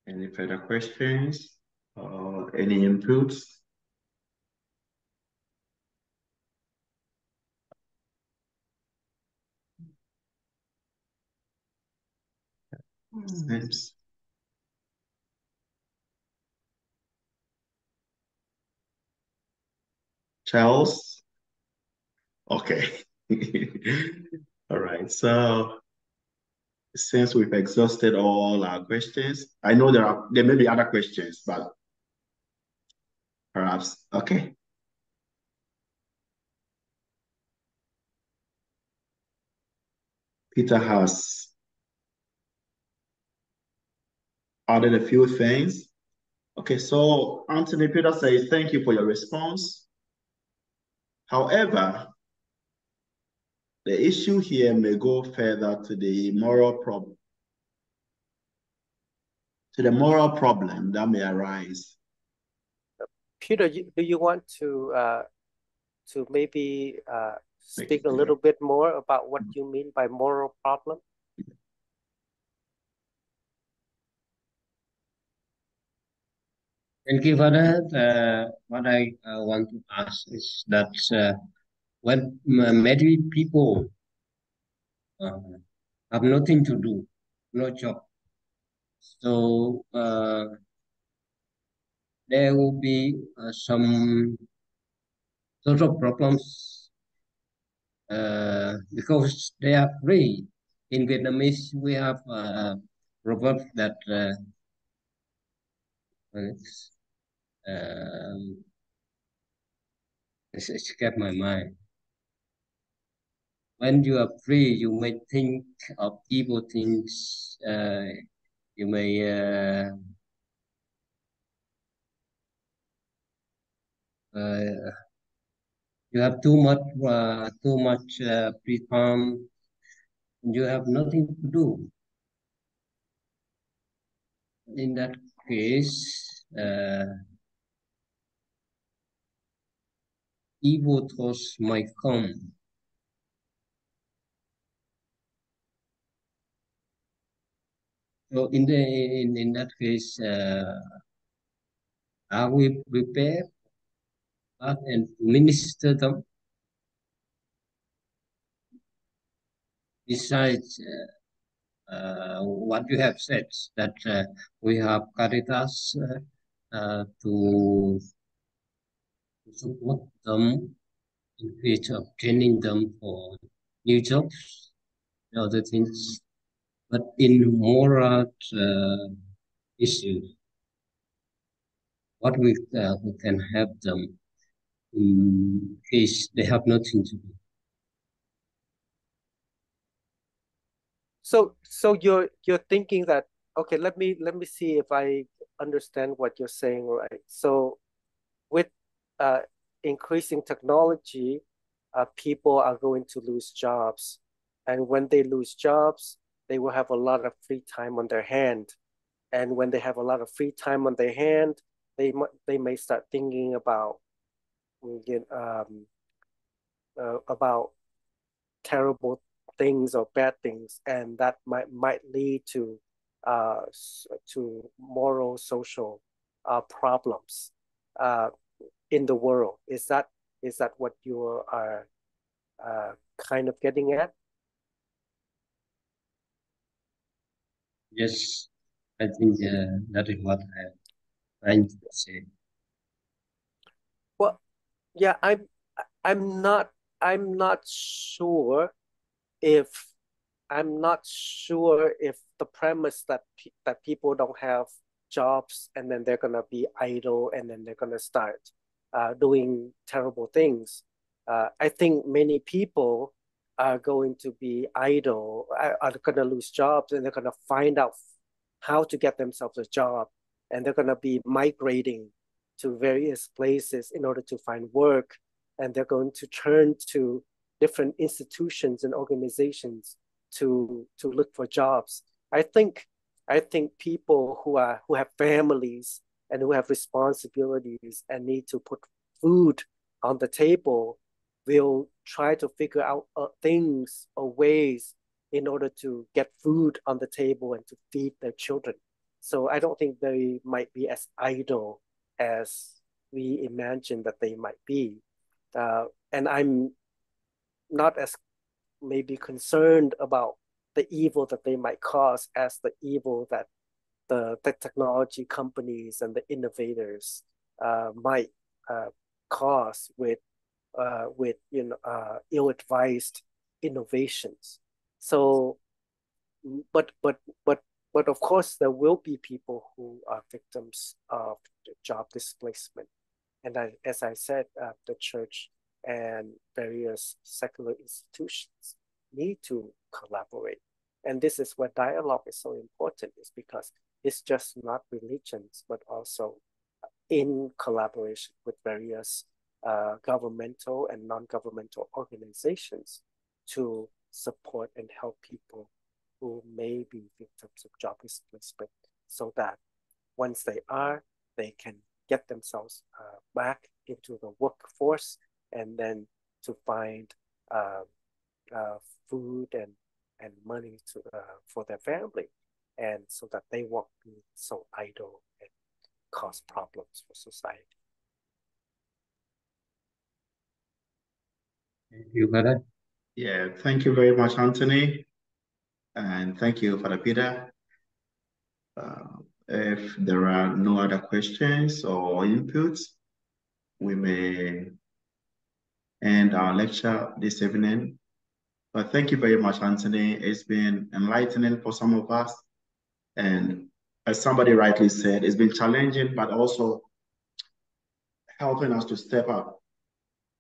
Any further questions or any inputs? Mm. Charles? Okay. All right, so since we've exhausted all our questions, I know there are there may be other questions, but perhaps okay. Peter has added a few things. Okay, so Anthony Peter says, thank you for your response. However, the issue here may go further to the moral problem, to the moral problem that may arise. Peter, you, do you want to uh, to maybe uh, speak a little bit more about what you mean by moral problem? Thank you, Father. Uh, what I uh, want to ask is that. Uh, When married people uh, have nothing to do, no job, so uh, there will be uh, some sort of problems uh, uh, because there are three. In Vietnamese, we have a proverb that uh, uh, it's escaped my mind. When you are free, you may think of evil things. Uh, you may uh, uh, you have too much uh, too much uh, pre-palm. You have nothing to do. In that case, uh, evil thoughts might come. So in the in, in that case, uh, are we prepared and minister them? Besides uh, uh, what you have said, that uh, we have Caritas uh, uh, to support them in case of training them for new jobs and other things, but in moral uh, issues, what we, uh, we can help them in case they have nothing to do. So, so you're you're thinking that, okay, let me let me see if I understand what you're saying, right? So, with uh, increasing technology, uh, people are going to lose jobs, and when they lose jobs, they will have a lot of free time on their hand, and when they have a lot of free time on their hand, they they may start thinking about um uh, about terrible things or bad things, and that might might lead to uh to moral social uh problems uh in the world. Is that is that what you are uh kind of getting at? Yes, I think uh, that is what I'm trying to say. Well, yeah, I'm I'm not I'm not sure. If I'm not sure if the premise that pe that people don't have jobs and then they're gonna be idle and then they're gonna start uh, doing terrible things. Uh, I think many people are going to be idle, are, are gonna lose jobs, and they're gonna find out how to get themselves a job, and they're gonna be migrating to various places in order to find work, and they're going to turn to different institutions and organizations to to look for jobs. I think I think people who are who have families and who have responsibilities and need to put food on the table will try to figure out uh, things or ways in order to get food on the table and to feed their children. So I don't think they might be as idle as we imagine that they might be, uh, and I'm not as maybe concerned about the evil that they might cause as the evil that the, the technology companies and the innovators uh, might uh, cause with uh, with you know uh, ill-advised innovations. So, but but but but of course there will be people who are victims of job displacement, and I, as I said, uh, the church and various secular institutions need to collaborate. And this is where dialogue is so important, is because it's just not religions, but also in collaboration with various uh, governmental and non-governmental organizations to support and help people who may be victims of job displacement, so that once they are, they can get themselves uh, back into the workforce, and then to find uh, uh, food and, and money to, uh, for their family, and so that they won't be so idle and cause problems for society. Thank you, brother. Yeah, thank you very much, Anthony. And thank you, Father Peter. Uh, if there are no other questions or inputs, we may end our lecture this evening. Well, thank you very much, Anthony. It's been enlightening for some of us. And as somebody rightly said, it's been challenging, but also helping us to step up,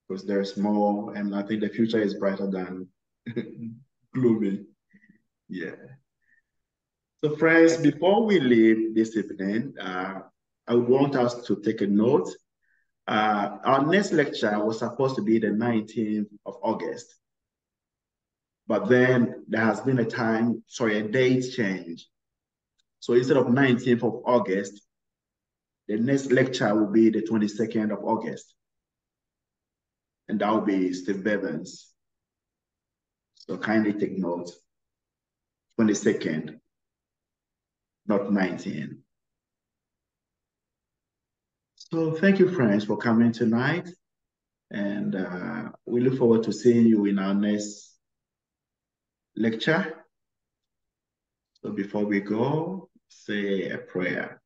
because there's more, and I think the future is brighter than gloomy. Yeah. So friends, before we leave this evening, uh, I would want us to take a note. Uh, our next lecture was supposed to be the nineteenth of August, but then there has been a time, sorry, a date change. So instead of nineteenth of August, the next lecture will be the twenty-second of August. And that will be Steve Bevans. So kindly take note, twenty-second, not nineteen. So thank you, friends, for coming tonight. And uh, we look forward to seeing you in our next lecture. So before we go, say a prayer.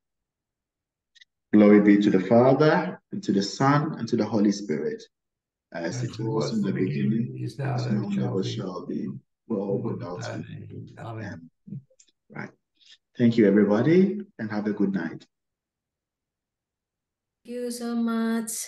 Glory be to the Father, and to the Son, and to the Holy Spirit, as, as it was, was in the beginning, beginning is now, and shall be, shall be world without end. Amen. Right. Thank you, everybody, and have a good night. Thank you so much.